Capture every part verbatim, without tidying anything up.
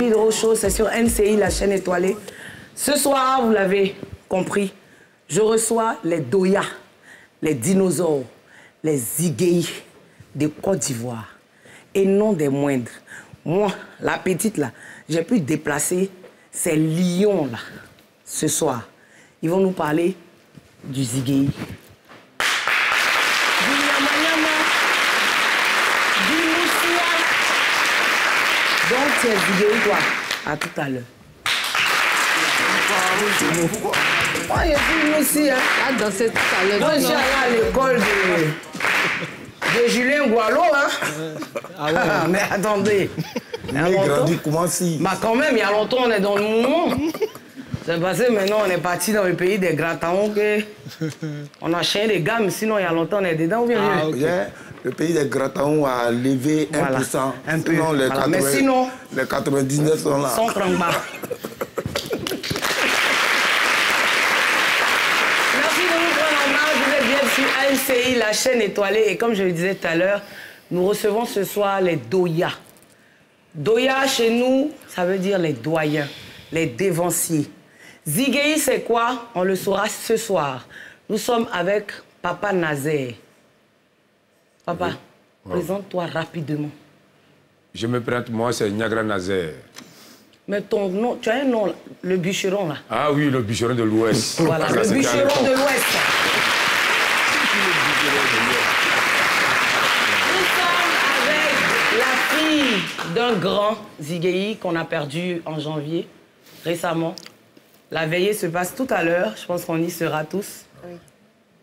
Hydro Show, c'est sur N C I, la chaîne étoilée. Ce soir, vous l'avez compris, je reçois les Doya, les dinosaures, les Ziguéhi de Côte d'Ivoire. Et non des moindres. Moi, la petite, là, j'ai pu déplacer ces lions, là, ce soir. Ils vont nous parler du Ziguéhi. Donc, c'est Ziguéhi, toi. À tout à l'heure. Moi, je filme aussi, hein. À danser tout à l'heure. Moi, j'allais à l'école de... de Julien Goualo, hein. Ah ouais. Mais attendez. Il a grandi, comment si? Bah, quand même, il y a longtemps, on est dans le moment. C'est passé, maintenant, on est parti dans le pays des gratins. On a changé les gammes, sinon, il y a longtemps, on est dedans. Ou bien, ah, okay. Le pays des gratins a levé un pour cent. Voilà. Un peu. Sinon, les, voilà. quatre-vingts, mais sinon, les quatre-vingt-dix-neuf sont là. cent trente bars. Merci de nous prendre en main. Vous êtes bien sur A N C I, la chaîne étoilée. Et comme je le disais tout à l'heure, nous recevons ce soir les Doya. Doya, chez nous, ça veut dire les doyens, les dévanciers. Ziguéhi, c'est quoi? On le saura ce soir. Nous sommes avec Papa Nazaire. Papa, oui. Présente-toi rapidement. Je me prête, moi, c'est Niangara Nazaire. Mais ton nom, tu as un nom, le bûcheron, là. Ah oui, le bûcheron de l'Ouest. Voilà, le bûcheron de l'Ouest. Nous sommes avec la fille d'un grand Ziguéhi qu'on a perdu en janvier, récemment. La veillée se passe tout à l'heure, je pense qu'on y sera tous. Oui.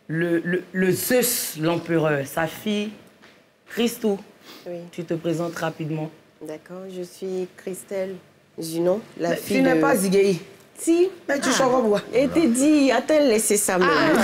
Le, le, le Zeus, l'empereur, sa fille, Christou. Oui. Tu te présentes rapidement. D'accord, je suis Christelle Junon, la mais fille. Tu n'es de... pas Ziguéhi. Si. Mais tu chantes en bois. Et t'es dit, a-t-elle laissé sa main? Ah.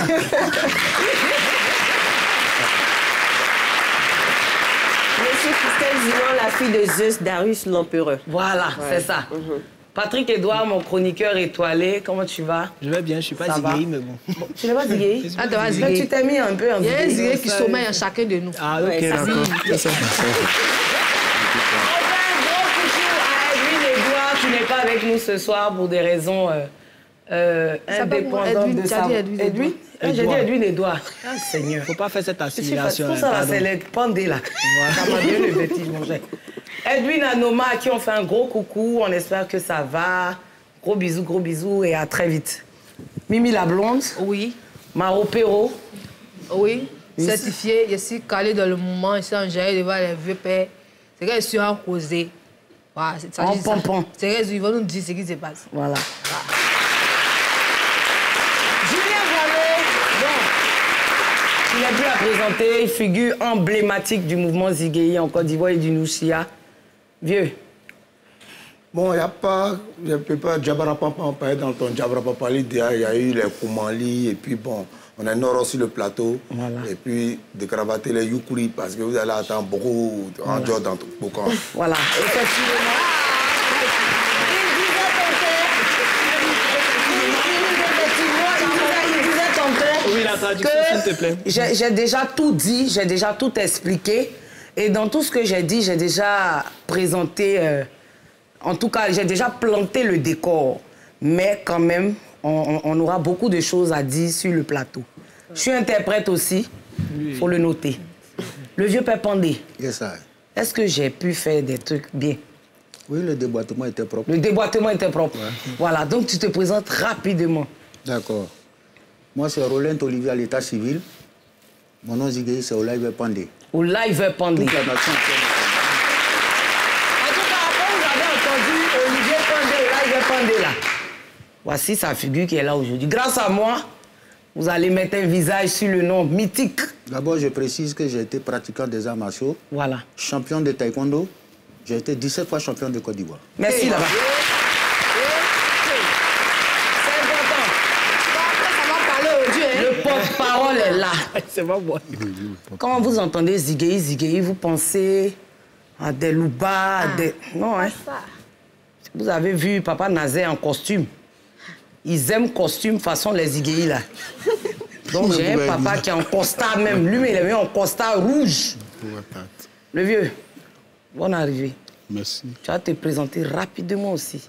Je suis Christelle Junon, la fille de Zeus Darius, l'empereur. Voilà, ouais. C'est ça. Mm-hmm. Patrick Édouard, mon chroniqueur étoilé, comment tu vas? Je vais bien, je ne suis pas Ziguéhi, mais bon. bon. Tu n'es pas Ziguéhi? Attends, tu t'es mis un peu en Ziguéhi. Il y a un Ziguéhi qui sommeille en chacun de nous. Ah, ok, ouais, d'accord. On fait un gros coucou à Edwin Anoma, qui n'est pas avec nous ce soir pour des raisons euh, euh, indépendantes de sa... Edwin, Edwin? J'ai dit Edwin Edouard. Ah, Seigneur. Faut pas faire cette assimilation. Tout ça, c'est les Pandé, là. Edwin Anoma, à qui on fait un gros coucou. On espère que ça va. Gros bisous, gros bisous et à très vite. Mimi la blonde. Oui. Maro Perrot. Oui. Certifiée. Je suis calée dans le moment. Je suis en jaillet devant les vieux pères. C'est que je suis en causé. Voilà, en pompon. C'est que ils vont nous dire ce qui se passe. Voilà. voilà. Il a pu la présenter, figure emblématique du mouvement Ziguéhi en Côte d'Ivoire et du Nouchia. Vieux. Bon, il n'y a pas... Je ne peux pas... Djabarapapa, on parlait dans ton Djabarapapa. Il y a eu les Koumali et puis bon, on est nord sur le plateau. Voilà. Et puis, décravater les Yukuri parce que vous allez attendre beaucoup en voilà. Dehors dans tout le camp. Voilà. J'ai déjà tout dit, j'ai déjà tout expliqué. Et dans tout ce que j'ai dit, j'ai déjà présenté... Euh, en tout cas, j'ai déjà planté le décor. Mais quand même, on, on aura beaucoup de choses à dire sur le plateau. Je suis interprète aussi, il faut le noter. Le vieux père Pandé, yes, est-ce que j'ai pu faire des trucs bien? Oui, le déboîtement était propre. Le déboîtement était propre. Ouais. Voilà, donc tu te présentes rapidement. D'accord. Moi, c'est Roland Olivier à l'état civil. Mon nom Ziguéhi, c'est Olivier Pandé. Olivier Pandé. Toute la nation. En tout cas, après, vous avez entendu Olivier Pandé, Olivier Pandé, là. Voici sa figure qui est là aujourd'hui. Grâce à moi, vous allez mettre un visage sur le nom mythique. D'abord, je précise que j'ai été pratiquant des arts martiaux. Voilà. Champion de taekwondo. J'ai été dix-sept fois champion de Côte d'Ivoire. Merci, hey, là-bas. Là. C'est pas bon. Quand vous entendez Ziguéhi, Ziguéhi, vous pensez à des loupas, ah, à des... Non, hein? Vous avez vu Papa Nazaire en costume. Ils aiment costume façon les Ziguéhi, là. Donc j'ai un papa qui est en costard même. Lui, il est en costard rouge. Le vieux, bonne arrivée. Merci. Tu vas te présenter rapidement aussi.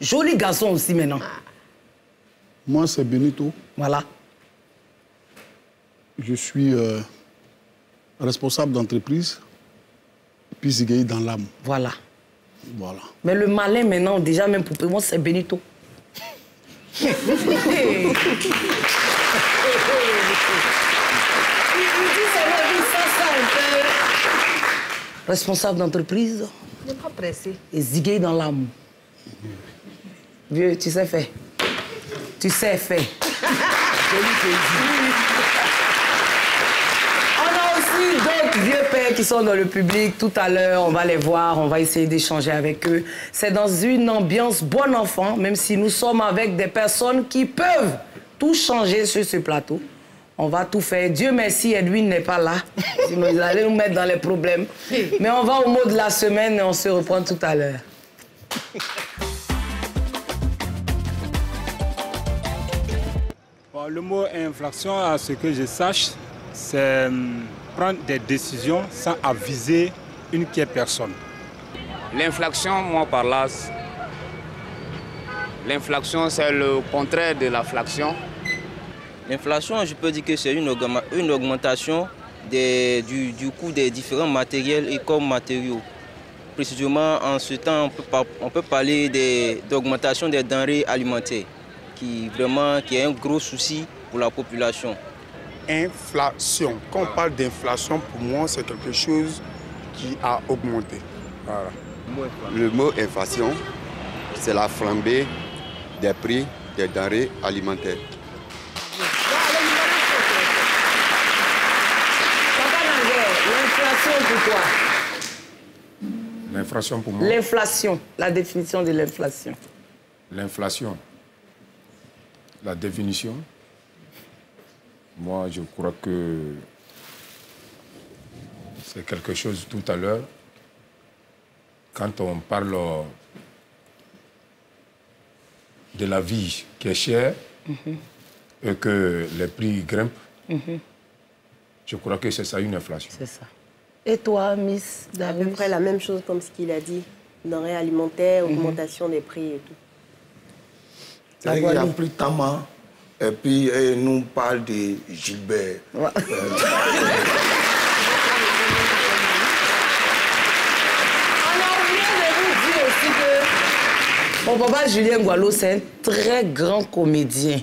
Joli garçon aussi maintenant. Moi, c'est Benito. Voilà. Je suis euh, responsable d'entreprise, puis Ziguéhi dans l'âme. Voilà. Voilà. Mais le malin maintenant, déjà même pour moi, c'est Benito. Responsable d'entreprise. Je suis pas pressé. Et Ziguéhi dans l'âme. Vieux, tu sais faire. Tu sais faire. On a aussi d'autres vieux pères qui sont dans le public. Tout à l'heure, on va les voir, on va essayer d'échanger avec eux. C'est dans une ambiance bon enfant, même si nous sommes avec des personnes qui peuvent tout changer sur ce plateau. On va tout faire. Dieu merci, Edwin n'est pas là. Sinon, il allait nous mettre dans les problèmes. Mais on va au mot de la semaine et on se reprend tout à l'heure. Bon, le mot infraction, à ce que je sache, c'est prendre des décisions sans aviser une qui est personne. L'infraction, moi par là, l'infraction, c'est le contraire de l'afflaction. L'inflation, je peux dire que c'est une, une augmentation des, du, du coût des différents matériels et comme matériaux. Précisément, en ce temps, on peut, par, on peut parler d'augmentation des, des denrées alimentaires, qui, vraiment, qui est un gros souci pour la population. Inflation. Quand on parle d'inflation, pour moi, c'est quelque chose qui a augmenté. Voilà. Le mot inflation, c'est la flambée des prix des denrées alimentaires. Pour toi. L'inflation pour moi. L'inflation, la définition de l'inflation. L'inflation, la définition. Moi, je crois que c'est quelque chose tout à l'heure. Quand on parle de la vie qui est chère mm-hmm. et que les prix grimpent, mm-hmm. je crois que c'est ça une inflation. C'est ça. Et toi, Miss Darius? À peu près la même chose comme ce qu'il a dit. Denrées alimentaires, augmentation mm-hmm. des prix et tout. Il a pris Tama et puis et nous parle de Gilbert. Ouais. Euh... Alors, je viens de vous dire aussi que mon papa Julien Goualo, c'est un très grand comédien.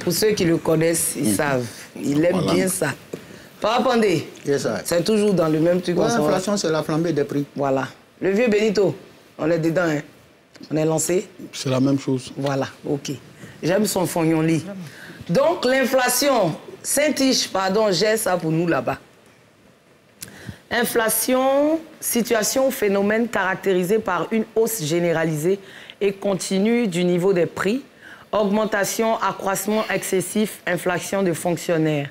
Pour ceux qui le connaissent, ils savent. Il aime voilà. bien ça. Papa Pandé, c'est toujours dans le même truc. Ouais, l'inflation, c'est la flambée des prix. Voilà. Le vieux Benito, on est dedans, hein. On est lancé. C'est la même chose. Voilà, OK. J'aime son fognon-lit. Donc, l'inflation, Saint-Tiche, pardon, j'ai ça pour nous là-bas. Inflation, situation, phénomène caractérisé par une hausse généralisée et continue du niveau des prix, augmentation, accroissement excessif, inflation de fonctionnaires.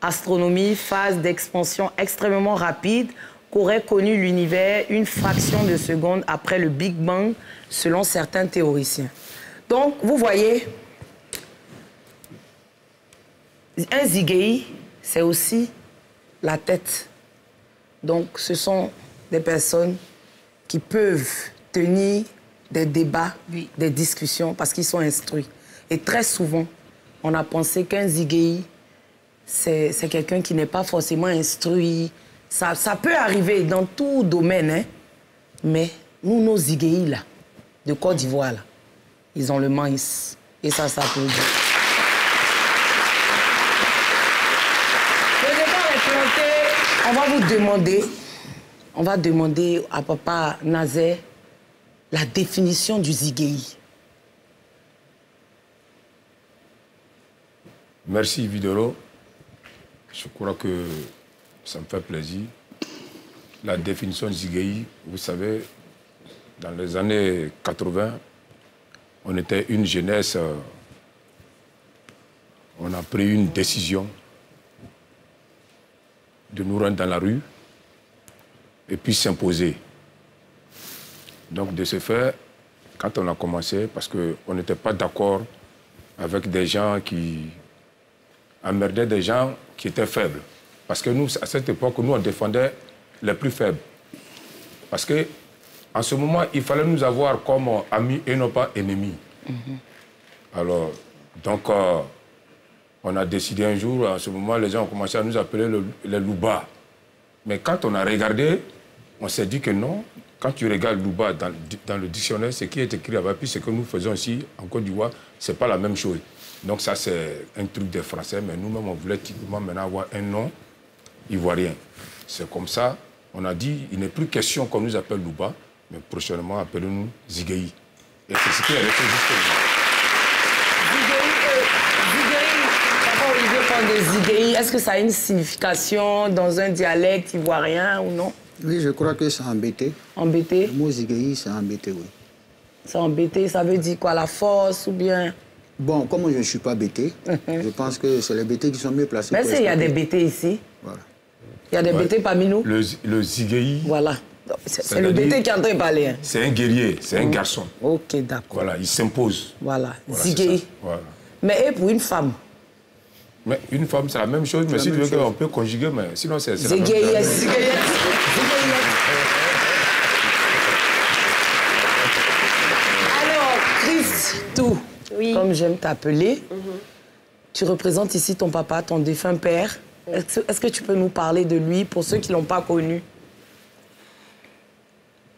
Astronomie, phase d'expansion extrêmement rapide qu'aurait connu l'univers une fraction de seconde après le Big Bang, selon certains théoriciens. Donc, vous voyez, un Ziguéhi, c'est aussi la tête. Donc, ce sont des personnes qui peuvent tenir des débats, oui. des discussions, parce qu'ils sont instruits. Et très souvent, on a pensé qu'un Ziguéhi, c'est quelqu'un qui n'est pas forcément instruit. Ça, ça peut arriver dans tout domaine, hein. Mais nous, nos Ziguéhi, là, de Côte d'Ivoire, ils ont le maïs. Et ça, ça peut dire. Le départ est planté. On va vous demander, on va demander à papa Nazaire la définition du Ziguéhi. Merci, Vidoro. Je crois que ça me fait plaisir. La définition de Ziguéhi, vous savez, dans les années quatre-vingt, on était une jeunesse, on a pris une décision de nous rendre dans la rue et puis s'imposer. Donc de ce fait, quand on a commencé, parce qu'on n'était pas d'accord avec des gens qui emmerdaient des gens qui étaient faibles. Parce que nous, à cette époque, nous, on défendait les plus faibles. Parce que En ce moment, il fallait nous avoir comme amis et non pas ennemis. Mm-hmm. Alors, donc, euh, on a décidé un jour, en ce moment, les gens ont commencé à nous appeler le, les Louba. Mais quand on a regardé, on s'est dit que non. Quand tu regardes Louba dans, dans le dictionnaire, ce qui est écrit là-bas, puis ce que nous faisons ici, en Côte d'Ivoire, ce n'est pas la même chose. Donc ça, c'est un truc des Français, mais nous-mêmes, on voulait typiquement maintenant avoir un nom ivoirien. C'est comme ça, on a dit, il n'est plus question qu'on nous appelle Louba, mais prochainement, appelons-nous Ziguéhi. Et c'est ce qui est resté jusqu'au bout. Ziguéhi, est-ce que ça a une signification dans un dialecte ivoirien ou non? Oui, je crois que c'est embêté. Embêté? Le mot Ziguéhi, c'est embêté, oui. C'est embêté, ça veut dire quoi? La force ou bien... Bon, comme je ne suis pas bêté, je pense que c'est les bêtés qui sont mieux placés. Mais s'il y a des bêtés ici, voilà. Il y a des ouais. bêtés parmi nous. Le, le Ziguéhi. Voilà. C'est le bêté qui est en train de parler. Hein. C'est un guerrier, c'est un garçon. Ok, d'accord. Voilà, il s'impose. Voilà, voilà Ziguéhi. Voilà. Mais et pour une femme? Mais une femme, c'est la même chose, mais si tu veux qu'on peut conjuguer, mais sinon c'est la même chose. Ziguéhi, Ziguéhi. Alors, Christ, tout. Oui. Comme j'aime t'appeler. Mm-hmm. Tu représentes ici ton papa, ton défunt père. Mm. Est-ce, est-ce que tu peux nous parler de lui pour ceux qui ne l'ont pas connu?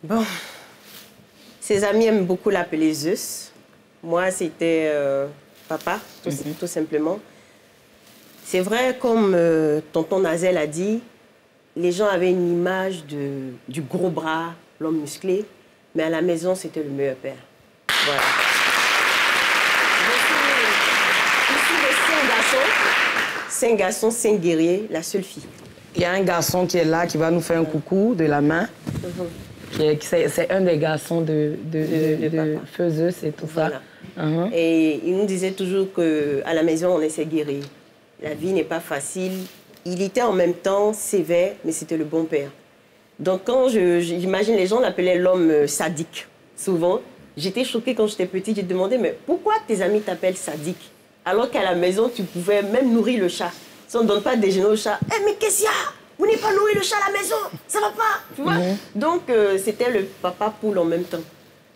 Bon. Ses amis aiment beaucoup l'appeler Zeus. Moi, c'était euh, papa, tout, mm-hmm. tout simplement. C'est vrai, comme euh, tonton Nazel a dit, les gens avaient une image de, du gros bras, l'homme musclé, mais à la maison, c'était le meilleur père. Voilà. Cinq garçons, cinq guerriers, la seule fille. Il y a un garçon qui est là, qui va nous faire un coucou de la main. Mm-hmm. C'est un des garçons de, de, de, de, de, de Feuzeus et tout voilà. ça. Mm-hmm. Et il nous disait toujours qu'à la maison, on essaie de guérir. La vie n'est pas facile. Il était en même temps sévère, mais c'était le bon père. Donc quand j'imagine les gens l'appelaient l'homme sadique, souvent. J'étais choquée quand j'étais petite, j'ai demandé, mais pourquoi tes amis t'appellent sadique? Alors qu'à la maison, tu pouvais même nourrir le chat. Si on ne donne pas de déjeuner au chat, hey, « mais qu'est-ce qu'il y a? Vous n'avez pas nourri le chat à la maison? Ça va pas ?» Tu vois? Mm -hmm. Donc, euh, c'était le papa poule en même temps.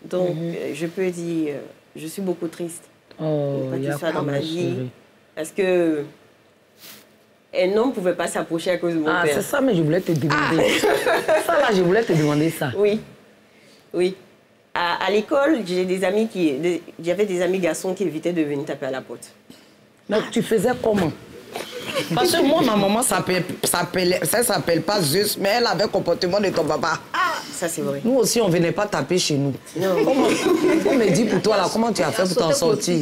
Donc, mm -hmm. euh, je peux dire, euh, je suis beaucoup triste. Oh, pas qu'il soit dans ma vie. Parce que un homme ne pouvait pas s'approcher à cause de mon ah, père. Ah, c'est ça, mais je voulais te demander. Ah. Ça, là, je voulais te demander ça. Oui, oui. À, à l'école, j'avais des amis qui, des, des amis garçons qui évitaient de venir taper à la porte. Donc tu faisais comment? Parce que moi, ma maman s'appelle, ça s'appelle pas Zeus, mais elle avait le comportement de ton papa. Ah, ça c'est vrai. Nous aussi, on venait pas taper chez nous. Non. Comment, on me dit pour toi là, comment tu as fait pour t'en sortir?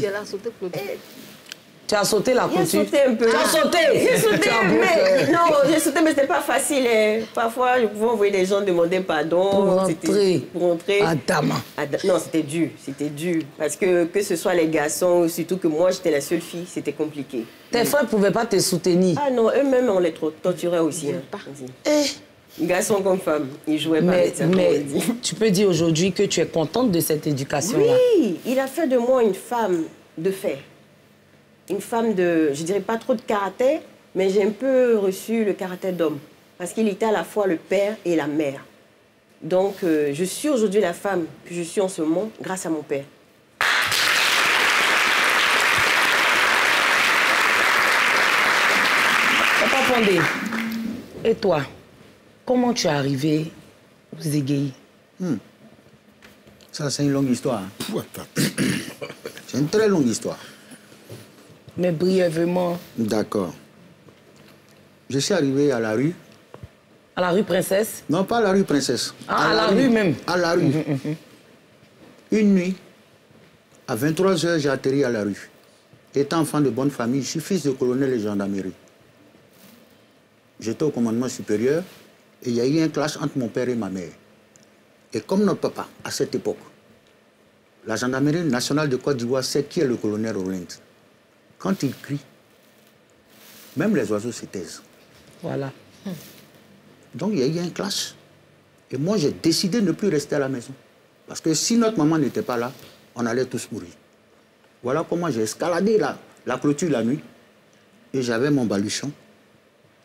Tu as sauté la couture. J'ai sauté un peu. Tu as sauté. J'ai sauté, mais non, j'ai sauté, mais c'était pas facile. Parfois, je pouvais envoyer des gens demander pardon. Pour rentrer. Pour rentrer. Adama. Ad... Non, c'était dur, c'était dur. Parce que que ce soit les garçons, surtout que moi, j'étais la seule fille, c'était compliqué. Tes frères ne pouvaient pas te soutenir. Ah non, eux-mêmes, on les torturait aussi. Hein. Eh. Garçons comme femmes, ils jouaient pas. Mais, mais tu peux dire aujourd'hui que tu es contente de cette éducation-là. Oui, il a fait de moi une femme de fer. Une femme de, je dirais pas trop de caractère, mais j'ai un peu reçu le caractère d'homme. Parce qu'il était à la fois le père et la mère. Donc, euh, je suis aujourd'hui la femme que je suis en ce moment grâce à mon père. Papa Pandé, et toi, comment tu es arrivé aux Ziguéhi? hmm. Ça, c'est une longue histoire. C'est une très longue histoire. Mais brièvement. D'accord. Je suis arrivé à la rue. À la rue Princesse? Non, pas à la rue Princesse. Ah, à, à la, la rue, rue même? À la rue. Mmh, mmh. Une nuit, à vingt-trois heures, j'ai atterri à la rue. Étant enfant de bonne famille, je suis fils de colonel de gendarmerie. J'étais au commandement supérieur et il y a eu un clash entre mon père et ma mère. Et comme notre papa, à cette époque, la gendarmerie nationale de Côte d'Ivoire sait qui est le colonel Roland. Quand il crie, même les oiseaux se taisent. Voilà. Donc il y a eu un clash. Et moi, j'ai décidé de ne plus rester à la maison. Parce que si notre maman n'était pas là, on allait tous mourir. Voilà comment j'ai escaladé la, la clôture la nuit. Et j'avais mon baluchon.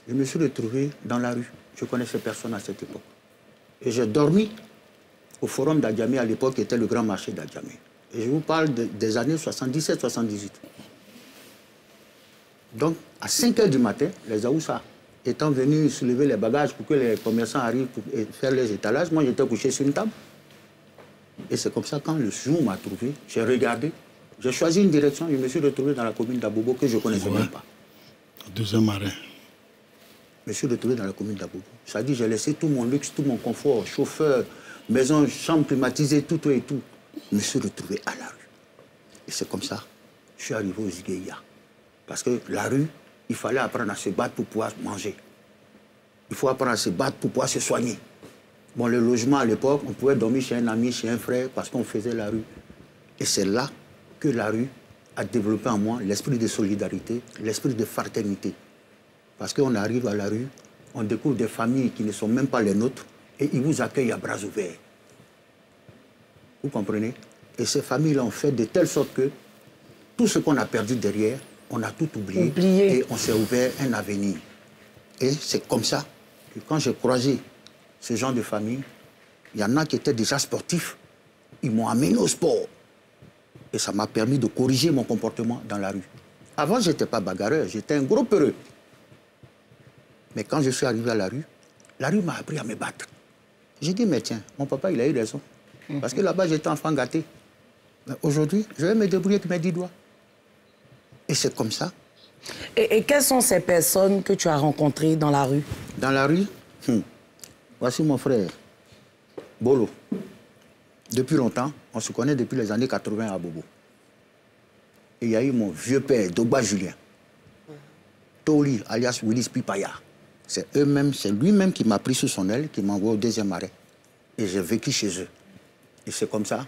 Je me suis retrouvé dans la rue. Je ne connaissais personne à cette époque. Et j'ai dormi au forum d'Adjamé, à l'époque, qui était le grand marché d'Adjamé. Et je vous parle de, des années soixante-dix-sept soixante-dix-huit. Donc, à cinq heures du matin, les Aoussa étant venus soulever les bagages pour que les commerçants arrivent pour faire les étalages, moi, j'étais couché sur une table. Et c'est comme ça, quand le jour m'a trouvé, j'ai regardé, j'ai choisi une direction, je me suis retrouvé dans la commune d'Abobo que je ne connaissais ouais. même pas. Deuxième arrêt. Je me suis retrouvé dans la commune d'Abobo. C'est-à-dire, j'ai laissé tout mon luxe, tout mon confort, chauffeur, maison, chambre climatisée, tout, tout et tout. Je me suis retrouvé à la rue. Et c'est comme ça, je suis arrivé au Ziguéhi. Parce que la rue, il fallait apprendre à se battre pour pouvoir manger. Il faut apprendre à se battre pour pouvoir se soigner. Bon, le logement à l'époque, on pouvait dormir chez un ami, chez un frère, parce qu'on faisait la rue. Et c'est là que la rue a développé en moi l'esprit de solidarité, l'esprit de fraternité. Parce qu'on arrive à la rue, on découvre des familles qui ne sont même pas les nôtres, et ils vous accueillent à bras ouverts. Vous comprenez? Et ces familles-là ont fait de telle sorte que tout ce qu'on a perdu derrière, on a tout oublié, oublié. Et on s'est ouvert un avenir. Et c'est comme ça que quand j'ai croisé ce genre de famille, il y en a qui étaient déjà sportifs, ils m'ont amené au sport. Et ça m'a permis de corriger mon comportement dans la rue. Avant, je n'étais pas bagarreur, j'étais un gros peureux. Mais quand je suis arrivé à la rue, la rue m'a appris à me battre. J'ai dit, mais tiens, mon papa, il a eu raison. Parce que là-bas, j'étais enfant gâté. Mais aujourd'hui, je vais me débrouiller avec mes dix doigts. Et c'est comme ça. Et, et quelles sont ces personnes que tu as rencontrées dans la rue? Dans la rue, hmm. voici mon frère, Bolo. Depuis longtemps, on se connaît depuis les années quatre-vingts à Bobo. Et il y a eu mon vieux père, Doba Julien. Toli, alias Willis Pipaya. C'est eux-mêmes, c'est lui-même qui m'a pris sous son aile, qui m'a envoyé au deuxième arrêt. Et j'ai vécu chez eux. Et c'est comme ça.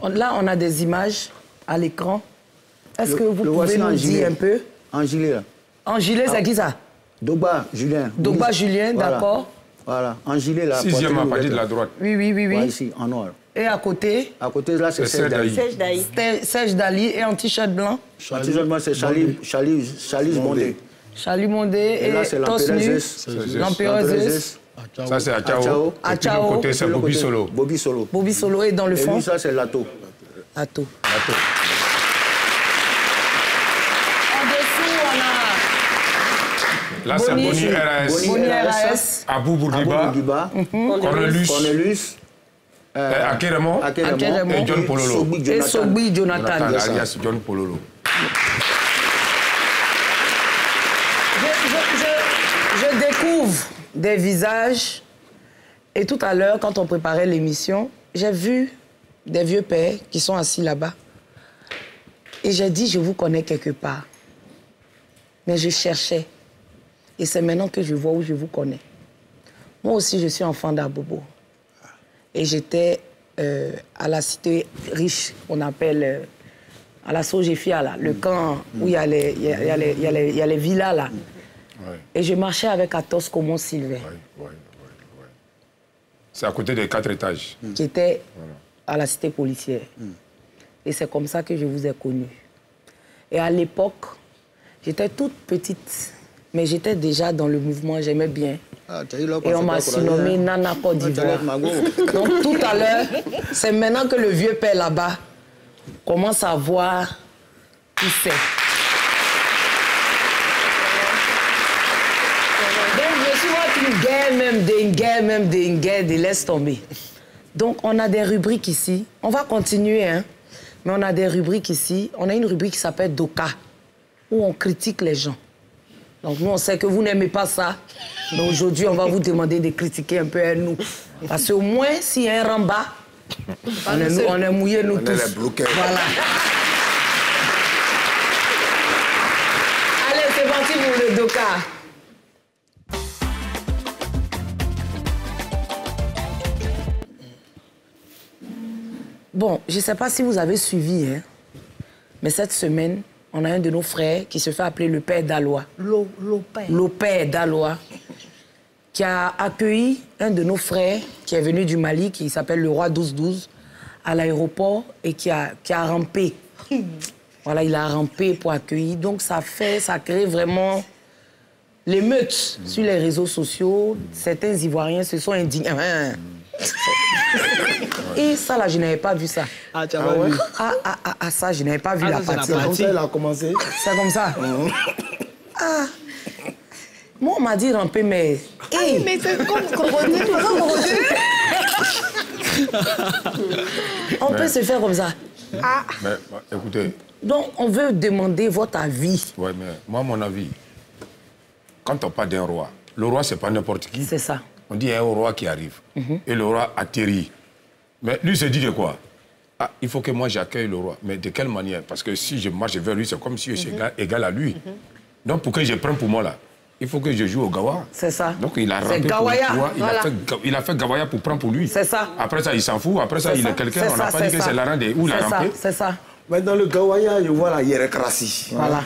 Là, on a des images à l'écran. Est-ce que vous pouvez nous dire un peu? En gilet, là. En gilet, c'est qui ça? Doba Julien. Doba Julien, d'accord. Voilà, en gilet, là. Sixième à partir de la droite. Oui, oui, oui, oui. Voilà, ici, en noir. Et à côté? À côté, là, c'est Serge Dali. Serge Dali et en t-shirt blanc? En t-shirt blanc, c'est Chalouss Mondé. Chalouss Mondé et l'empereur Zeus. Ça, c'est Achao. Achao. Côté, c'est Bobby Solo. Bobby Solo. Bobby Solo et dans le fond? Et ça, c'est Lato. Lato. Lato. Là, c'est Boni R A S. Boni R A S. Abou Bourguiba. Cornelius. Cornelius. Akeremo. Et John Pololo. Et Sogbi Jonathan. Arias John Pololo. Je découvre des visages. Et tout à l'heure, quand on préparait l'émission, j'ai vu des vieux pères qui sont assis là-bas. Et j'ai dit, je vous connais quelque part. Mais je cherchais. Et c'est maintenant que je vois où je vous connais. Moi aussi, je suis enfant d'Abobo. Et j'étais euh, à la cité riche, on appelle, euh, à la Sogefia, là, le mmh. camp mmh. où il y, y, y, y, y a les villas, là. Mmh. Ouais. Et je marchais avec Athos Comon Sylvain. Ouais, ouais, ouais, ouais. C'est à côté des quatre étages. Mmh. J'étais voilà. à la cité policière. Mmh. Et c'est comme ça que je vous ai connu. Et à l'époque, j'étais toute petite. Mais j'étais déjà dans le mouvement, j'aimais bien. Ah, et on m'a surnommé hein. Nana Côte d'Ivoire. Donc tout à l'heure, c'est maintenant que le vieux père là-bas commence à voir qui c'est. Donc je suis votre une guerre même, d'une guerre même, d'une guerre, de laisse tomber. Donc on a des rubriques ici. On va continuer, hein. Mais on a des rubriques ici. On a une rubrique qui s'appelle Doka, où on critique les gens. Donc nous, on sait que vous n'aimez pas ça. Donc aujourd'hui, on va vous demander de critiquer un peu à nous. Parce qu'au moins, s'il y a un ramba, on est, on est mouillés, nous on tous. Est bloqués. Voilà. Allez, c'est parti pour le Doka. Bon, je ne sais pas si vous avez suivi, hein, mais cette semaine, on a un de nos frères qui se fait appeler le père d'Alois. Le père d'Alois, qui a accueilli un de nos frères qui est venu du Mali, qui s'appelle le roi douze douze, à l'aéroport et qui a, qui a rampé. Voilà, il a rampé pour accueillir. Donc ça fait, ça crée vraiment l'émeute mmh. sur les réseaux sociaux. Certains Ivoiriens se sont indignés. Mmh. Et ça, là, je n'avais pas vu ça. Ah, tu as ah, ouais. vu ah, ah, ah, ah, ça, je n'avais pas vu ah, la partie. C'est comme ça, elle a commencé. C'est comme ça. Mm-hmm. Ah. Moi, on m'a dit ramper, mais... Ah, hey. Mais c'est comme crocodile, comme crocodile. On mais... peut se faire comme ça. Ah. Mais, écoutez... Donc, on veut demander votre avis. Oui, mais moi, mon avis, quand on parle d'un roi, le roi, c'est pas n'importe qui. C'est ça. On dit, il y a un roi qui arrive. Mm-hmm. Et le roi atterrit. Mais lui, se dit de quoi? Ah, il faut que moi, j'accueille le roi. Mais de quelle manière? Parce que si je marche vers lui, c'est comme si je suis mm-hmm. égal à lui. Mm-hmm. Donc, pour que je prenne pour moi, là, il faut que je joue au Gawa. C'est ça. Donc, il a rampé pour le roi. Il, voilà. a fait, il a fait Gawaya pour prendre pour lui. C'est ça. Après ça, il s'en fout. Après ça, ça, il est quelqu'un. On n'a pas dit que c'est la reine de... Où la rampé? C'est ça. Mais dans le Gawaya, je vois la hiérocratie. Voilà.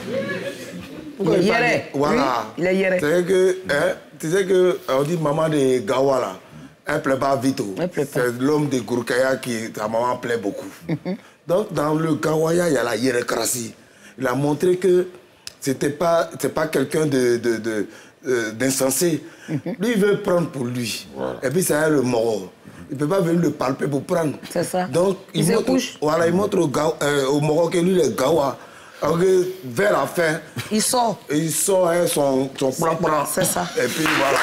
Pourquoi il est hiéré. Voilà. Oui, il est hiéré. C'est que, hein, tu sais qu'on dit maman de Gawa, là, elle ne plaît pas vite. C'est l'homme de Gourkaya qui, sa maman, plaît beaucoup. Mm-hmm. Donc, dans le Gawaya, il y a la hiérocratie. Il a montré que c'était pas, pas quelqu'un de, de, de, euh, d'insensé. Mm-hmm. Lui, il veut prendre pour lui. Voilà. Et puis, ça a le mort. Il ne peut pas venir le palper pour prendre. C'est ça. Donc, il, il montre, voilà, il montre au, euh, au Moro que lui, le Gawa. Alors que vers la fin, il sort. Et il sort hein, son plan-plan. C'est ça. Et puis voilà.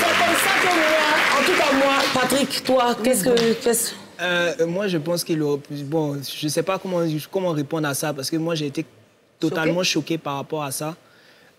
C'est comme ça que moi, en tout cas moi, Patrick, toi, qu'est-ce que... Qu'est-ce... Euh, moi, je pense qu'il aurait pu... Bon, je ne sais pas comment, comment répondre à ça, parce que moi, j'ai été totalement choquée par rapport à ça.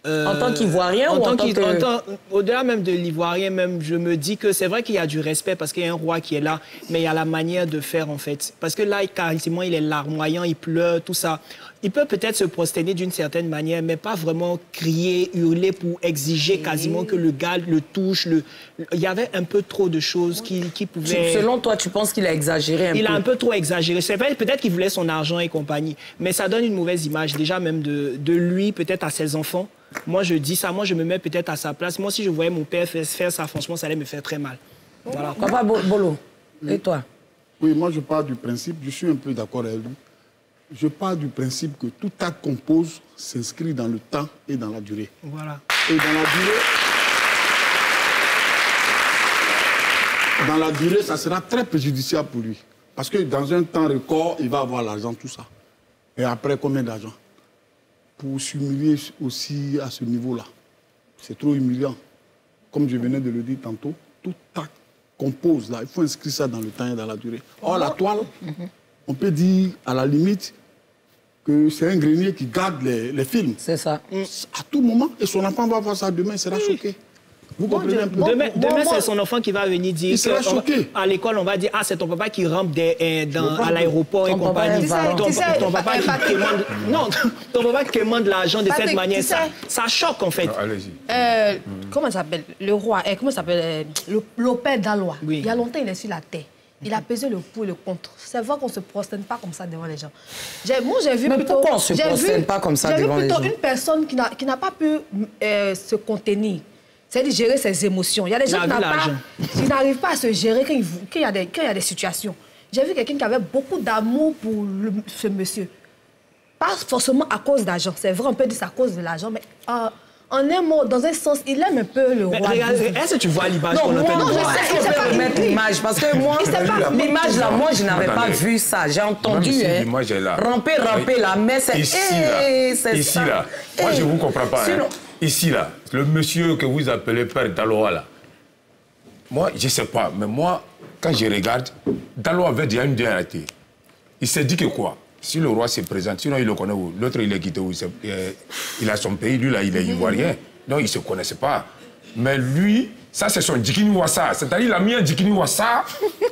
Euh, en tant qu'Ivoirien ou en tant que... Au-delà même de l'Ivoirien, même, je me dis que c'est vrai qu'il y a du respect parce qu'il y a un roi qui est là, mais il y a la manière de faire, en fait. Parce que là, il, carrément, il est larmoyant, il pleure, tout ça. Il peut peut-être se prosterner d'une certaine manière, mais pas vraiment crier, hurler pour exiger quasiment mmh. que le gars le touche. Le... Il y avait un peu trop de choses qui, qui pouvaient... Selon toi, tu penses qu'il a exagéré un il peu? Il a un peu trop exagéré. C'est vrai, peut-être qu'il voulait son argent et compagnie, mais ça donne une mauvaise image, déjà même de, de lui, peut-être à ses enfants. Moi, je dis ça, moi, je me mets peut-être à sa place. Moi, si je voyais mon père faire ça, franchement, ça allait me faire très mal. Voilà. Papa Bolo, oui. Et toi? Oui, moi, je pars du principe, je suis un peu d'accord avec lui. Je pars du principe que tout acte qu'on pose s'inscrit dans le temps et dans la durée. Voilà. Et dans la durée... Dans la durée, ça sera très préjudiciable pour lui. Parce que dans un temps record, il va avoir l'argent, tout ça. Et après, combien d'argent? Pour s'humilier aussi à ce niveau-là. C'est trop humiliant. Comme je venais de le dire tantôt, tout acte qu'on pose là, il faut inscrire ça dans le temps et dans la durée. Or, la toile, on peut dire à la limite que c'est un grenier qui garde les, les films. C'est ça. À tout moment, et son enfant va voir ça demain, il sera oui. choqué. Vous bon, comprenez un peu? Demain, demain c'est son enfant qui va venir dire... Il sera choqué. On, à l'école, on va dire, ah, c'est ton papa qui rampe des, euh, dans, à l'aéroport et compagnie. Ton, ton papa qui commande... Non, ton papa qui commande l'argent de cette manière. Ça, ça choque, en fait. Allez-y. Euh, mm. Comment ça s'appelle? Le roi, eh, comment ça s'appelle? Le, le père d'Alois. Oui. Il y a longtemps, il est sur la terre. Il a pesé le pour et le contre. C'est vrai qu'on ne se prosterne pas comme ça devant les gens. Moi, j'ai vu mais plutôt... pourquoi on ne se prosterne pas comme ça devant les gens? J'ai vu plutôt une personne qui n'a pas pu se contenir. C'est-à-dire gérer ses émotions. Il y a des gens qui n'arrivent pas à se gérer quand il, quand il, y, a des, quand il y a des situations. J'ai vu quelqu'un qui avait beaucoup d'amour pour le, ce monsieur. Pas forcément à cause d'argent. C'est vrai, on peut dire c'est à cause de l'argent, mais euh, en un mot, dans un sens, il aime un peu le roi. Est-ce que tu vois l'image qu'on entend? Non, je sais pas remettre l'image. Parce que moi, l'image là, moi, je n'avais pas vu ça. J'ai entendu. L'image est là. Ramper, ramper là, mais c'est... Ici, là. Moi, je ne vous comprends pas. Ici, là, le monsieur que vous appelez père d'Alois, là, moi, je ne sais pas, mais moi, quand je regarde, d'Alois avait déjà une réalité. Il s'est dit que quoi? Si le roi se présente, sinon il le connaît où? L'autre, il est quitté où? Euh, il a son pays, lui, là, il est ivoirien. Non, il ne se connaissait pas. Mais lui, ça, c'est son Djikini Wassa. C'est-à-dire, il a mis un Djikini Wassa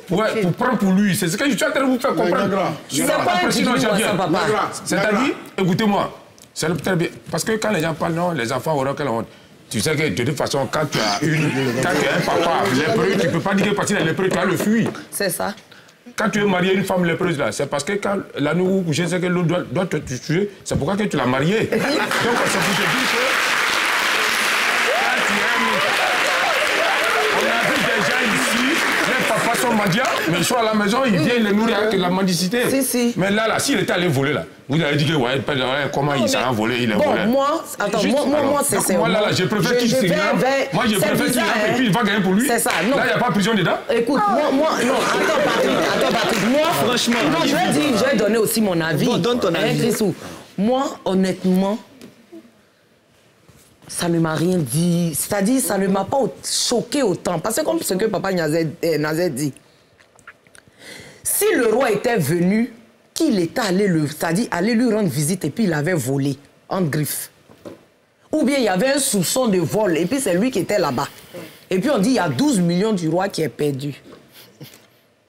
pour, pour prendre pour lui. C'est ce que je suis en train de vous faire comprendre. C'est pas un Djikini Wassa, papa. C'est-à-dire, écoutez-moi. C'est très bien. Parce que quand les gens parlent, non, les enfants auront quelle honte. Tu sais que de toute façon, quand tu as une, quand tu as un papa lépreux, tu ne peux pas dire que parce qu'il est lépreux, tu as le fuir. C'est ça. Quand tu es marié à une femme lépreuse, là, c'est parce que quand la nourriture, je sais que l'eau doit, doit te tuer, c'est pourquoi que tu l'as mariée. Donc, c'est pour te dire que quand tu aimes. On a vu déjà ici, les papas pas son mendiant, mais il soit à la maison, il vient, il les nourrit avec la mendicité. Si, si. Mais là, là, s'il était allé voler, là, vous avez dit que ouais, comment il s'en a volé, il est volé. Bon, moi, attends, juste, moi, moi, c'est ça. Moi, là, là, je préfère qu'il s'énerve. Moi, je préfère qu'il s'énerve et puis il va gagner pour lui. C'est ça, non. Là, il n'y a pas de prison dedans. Écoute, ah, moi, moi, non, attends, Patrick, attends, Patrick. Moi, franchement. Non, je vais dire, je vais donner aussi mon avis. Bon, donne ton avis. Moi, honnêtement, ça ne m'a rien dit. C'est-à-dire, ça ne m'a pas choqué autant. Parce que comme ce que papa Nazaire dit, si le roi était venu, qu'il était allé, le, c'est-à-dire aller lui rendre visite et puis il avait volé, en griffes. Ou bien il y avait un soupçon de vol et puis c'est lui qui était là-bas. Et puis on dit, il y a douze millions du roi qui est perdu.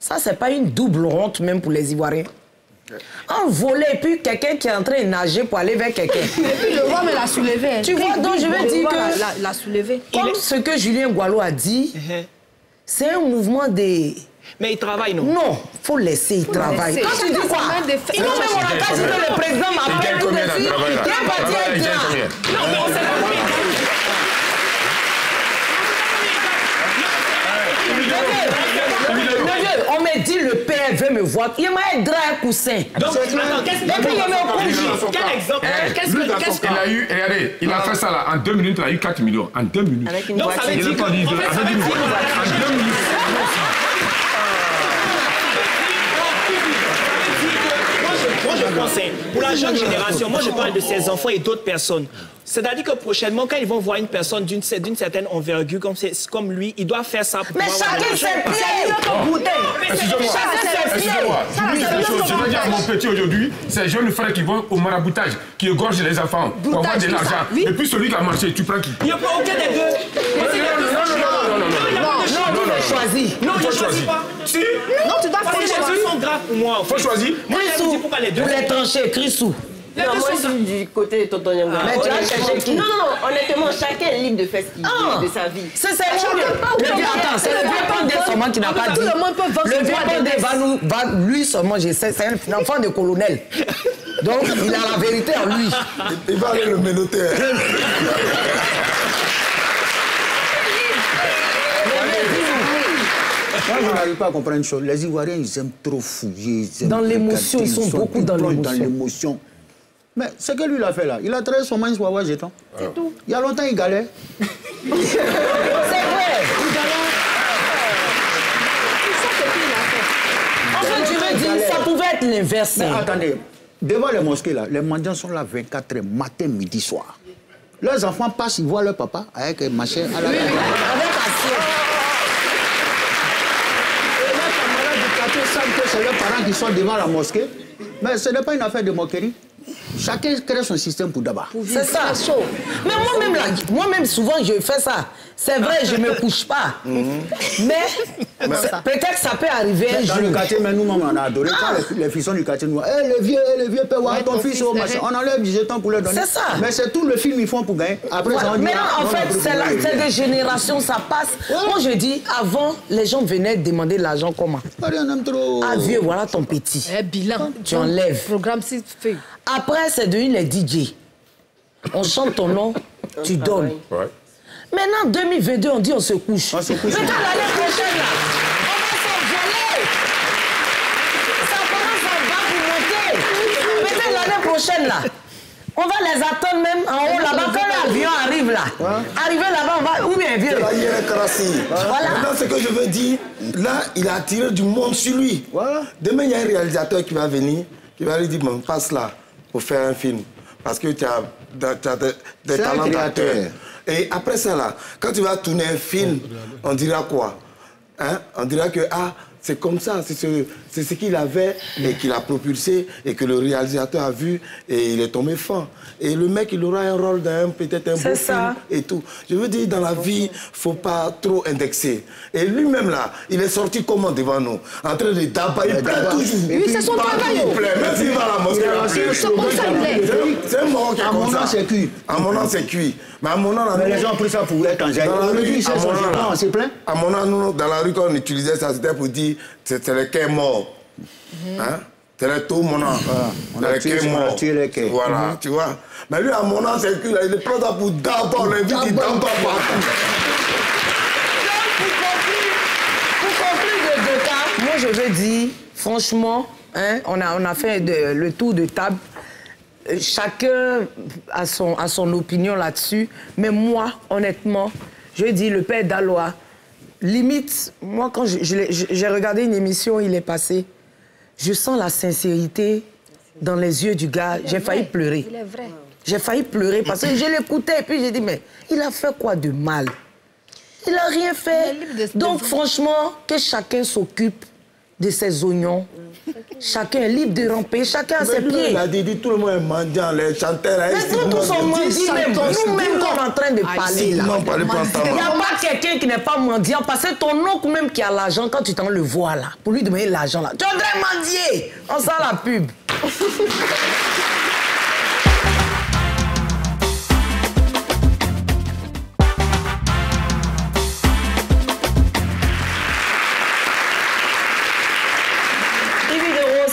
Ça, c'est pas une double honte même pour les Ivoiriens. On volait, puis quelqu'un qui est en train de nager pour aller vers quelqu'un. Le roi me l'a soulevé. Tu vois, donc je veux dire que... l'a soulevé. Comme ce que Julien Goualo a dit, c'est un mouvement des... Mais il travaille, non? Non, il faut laisser, il travaille. Quand tu dis quoi? Il nous met mon attache que le président m'appelle tout de suite. Il est parti à Dieu. Non, mais on sait pas combien. On me dit le père veut me voir. Il m'a aidé à un coussin. Donc, qu'est-ce qu'il y a eu? Il a eu, regardez, il a fait ça là. En deux minutes, il a eu quatre millions. En deux minutes. Avec une voiture. Il n'est pas dit. En deux minutes. Moi, je conseille, pour la jeune génération, moi, je parle de ces enfants et d'autres personnes. C'est-à-dire que prochainement, quand ils vont voir une personne d'une certaine envergure comme, comme lui, il doit faire ça pour... Mais chacun ses pieds! Excusez-moi, excusez-moi. Je veux dire à mon petit aujourd'hui, ces jeunes frères qui vont au maraboutage, qui égorgent les enfants, pour avoir de l'argent. Et puis celui qui a marché, tu prends qui? Il n'y a pas aucun des deux. Non, non, choisi. Non, je ne choisis pas. Si. Non, tu dois faire les choses sont graves pour moi. Faut choisir. Moi, je ne dis pourquoi les deux. Vous les tranchez, Chrisou. Non, moi, je suis du côté de Tonton Niangara. Mais tu as cherché qui? Non, non, honnêtement, chacun est libre de faire ce qu'il veut de sa vie. C'est ça, le vieux Attends, c'est le vieux Pandé seulement qui n'a pas dit. Tout le monde peut vendre le vieux Pandé va nous... Lui seulement, je sais, c'est un enfant de colonel. Donc, il a la vérité en lui. Il va aller le menotter. Moi, je n'arrive pas à comprendre une chose. Les Ivoiriens, ils aiment trop fouiller. Ils aiment dans l'émotion, ils sont beaucoup dans l'émotion. Mais ce que lui, il a fait là, il a trahi son manche Wawa jeton. C'est tout. Il y a longtemps, il galère. C'est vrai. Il galère. C'est ça ce qu'il a fait. En fait, je veux dire, ça pouvait être l'inverse. Mais attendez, devant les mosquées là, les mendiants sont là vingt-quatre heures, matin, midi, soir. Leurs enfants passent, ils voient leur papa avec un machin à la main. Que c'est leurs parents qui sont devant la mosquée. Mais ce n'est pas une affaire de moquerie. Chacun crée son système pour d'abord. C'est ça. Chaud. Mais moi-même, moi-même, souvent, je fais ça. C'est vrai, je ne me couche pas. Mm-hmm. Mais, mais peut-être ça peut arriver un jour. Dans le quartier, mais nous, on a adoré. Ah. Quand les, les fils du quartier nous disent hey, le vieux, hey, le vieux peut voir ouais, ton, ton fils au machin. On enlève du jeton pour leur donner. C'est ça. Mais c'est tout le film qu'ils font pour gagner. Après, ouais. ça on dit, mais non, en non, fait, c'est des générations, ça passe. Ouais. Moi, je dis, avant, les gens venaient demander l'argent comment? Rien, aime trop. Ah, vieux, voilà ton petit. Eh, bilan. Tu enlèves. Programme si fait. Après, c'est devenu les D J. On chante ton nom, tu donnes. Ouais. Maintenant, deux mille vingt-deux, on dit on se couche. On se couche. Mais quand l'année prochaine, là, on va s'envoler. Ça commence à bas pour monter. Peut-être l'année prochaine, là, on va les attendre même en haut, là-bas. Quand l'avion arrive, là, hein? Arrivé là-bas, on va... Où bien, vieux? La hiérarchie. Voilà. Maintenant, ce que je veux dire, là, il a attiré du monde sur lui. Voilà. Demain, il y a un réalisateur qui va venir, qui va lui dire, bon, passe là. Pour faire un film, parce que tu as, tu as des, des talents d'acteur. Et après ça, là, quand tu vas tourner un film, on dira quoi? Hein? On dira que ah, c'est comme ça, c'est ce, ce qu'il avait et qu'il a propulsé et que le réalisateur a vu et il est tombé fan. Et le mec, il aura un rôle d'un peut-être un beau film et tout. Je veux dire, dans la vie, il ne faut pas trop indexer. Et lui-même, là, il est sorti comment devant nous? En train de taper, il plaît toujours. Oui, c'est son travail. Il plaît, même s'il va à la mosquée. C'est comme ça, il plaît. C'est un moment qui a comme ça. À mon nom, c'est cuit. À mon nom, c'est cuit. Mais à mon nom, les gens ont pris ça pour être en jaillet. À mon nom, dans la rue, quand on utilisait ça, c'était pour dire c'est le quai mort. Hein? C'est le tout, mon an. Voilà. C'est le quai mort. Voilà, tu vois. Mais lui, à mon nom, c'est que il prend ça pour d'abord le vide, il d'abord partout. Pour conclure, pour conclure de je veux dire, franchement, hein, on, a, on a fait de, le tour de table. Chacun a son, a son opinion là-dessus. Mais moi, honnêtement, je dis le père d'Alois. Limite, moi, quand j'ai regardé une émission, il est passé, je sens la sincérité dans les yeux du gars. J'ai failli pleurer. Il est vrai. J'ai failli pleurer parce que je l'écoutais et puis j'ai dit, mais il a fait quoi de mal? Il n'a rien fait. Donc, franchement, que chacun s'occupe de ses oignons. Chacun est libre de ramper, chacun a ses pieds. Il a dit, tout le monde est mendiant, les chanteurs... Mais nous tous sommes mendiants, mais nous-mêmes, on est en train de parler là. Il n'y a pas quelqu'un qui n'est pas mendiant, parce que ton oncle même qui a l'argent, quand tu t'en le vois là, pour lui demander l'argent là, tu es vrai mendier. On sent la pub.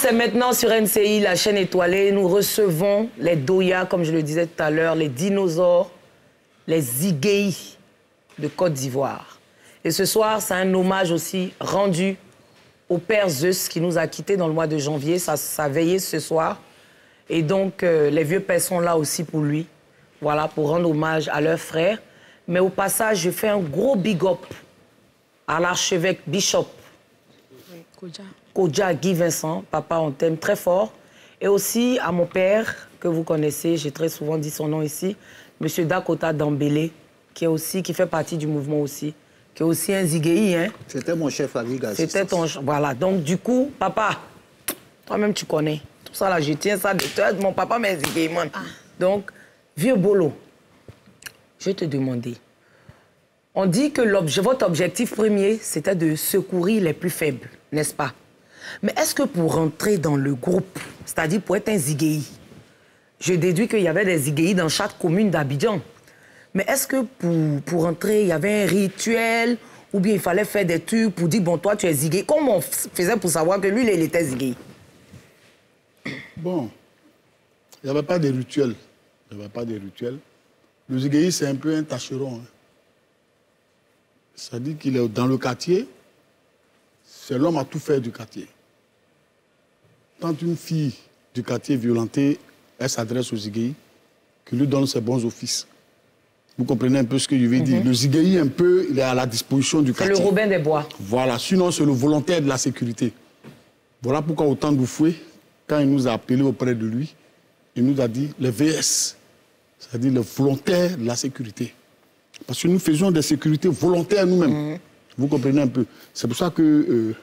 C'est maintenant sur N C I, la chaîne étoilée. Nous recevons les Doya, comme je le disais tout à l'heure, les dinosaures, les Ziguéhi de Côte d'Ivoire. Et ce soir, c'est un hommage aussi rendu au père Zeus qui nous a quittés dans le mois de janvier. Ça, ça veillait ce soir. Et donc, euh, les vieux pères sont là aussi pour lui. Voilà, pour rendre hommage à leur frère. Mais au passage, je fais un gros big up à l'archevêque Bishop. Oui, Kodja. Kodjo Guy-Vincent, papa, on t'aime très fort. Et aussi à mon père, que vous connaissez, j'ai très souvent dit son nom ici, monsieur Dakota Dambélé, qui, est aussi, qui fait partie du mouvement aussi, qui est aussi un Ziguéhi. Hein? C'était mon chef à Vigas. C'était ton... Voilà, donc du coup, papa, toi-même tu connais. Tout ça là, je tiens ça de toi, mon papa, mais Ziguéhi, man. Ah. Donc, vieux Bolo, je vais te demander. On dit que l'objet, votre objectif premier, c'était de secourir les plus faibles, n'est-ce pas? Mais est-ce que pour rentrer dans le groupe, c'est-à-dire pour être un Ziguéhi, je déduis qu'il y avait des Ziguéhi dans chaque commune d'Abidjan, mais est-ce que pour, pour rentrer, il y avait un rituel ou bien il fallait faire des trucs pour dire, bon, toi, tu es Ziguéhi? Comment on faisait pour savoir que lui, il était Ziguéhi? Bon, il n'y avait pas de rituel. Il n'y avait pas de rituel. Le Ziguéhi, c'est un peu un tâcheron. Hein. Ça dit qu'il est dans le quartier, c'est l'homme à tout faire du quartier. Quand une fille du quartier violentée, elle s'adresse au Ziguéhi, qui lui donne ses bons offices. Vous comprenez un peu ce que je veux mm-hmm. dire. Le Ziguéhi, un peu, il est à la disposition du quartier. C'est le Robin des Bois. Voilà. Sinon, c'est le volontaire de la sécurité. Voilà pourquoi au temps d'Houphouët, quand il nous a appelés auprès de lui, il nous a dit les V S, c'est-à-dire les volontaires de la sécurité. Parce que nous faisions des sécurités volontaires nous-mêmes. Mm-hmm. Vous comprenez un peu. C'est pour ça que euh,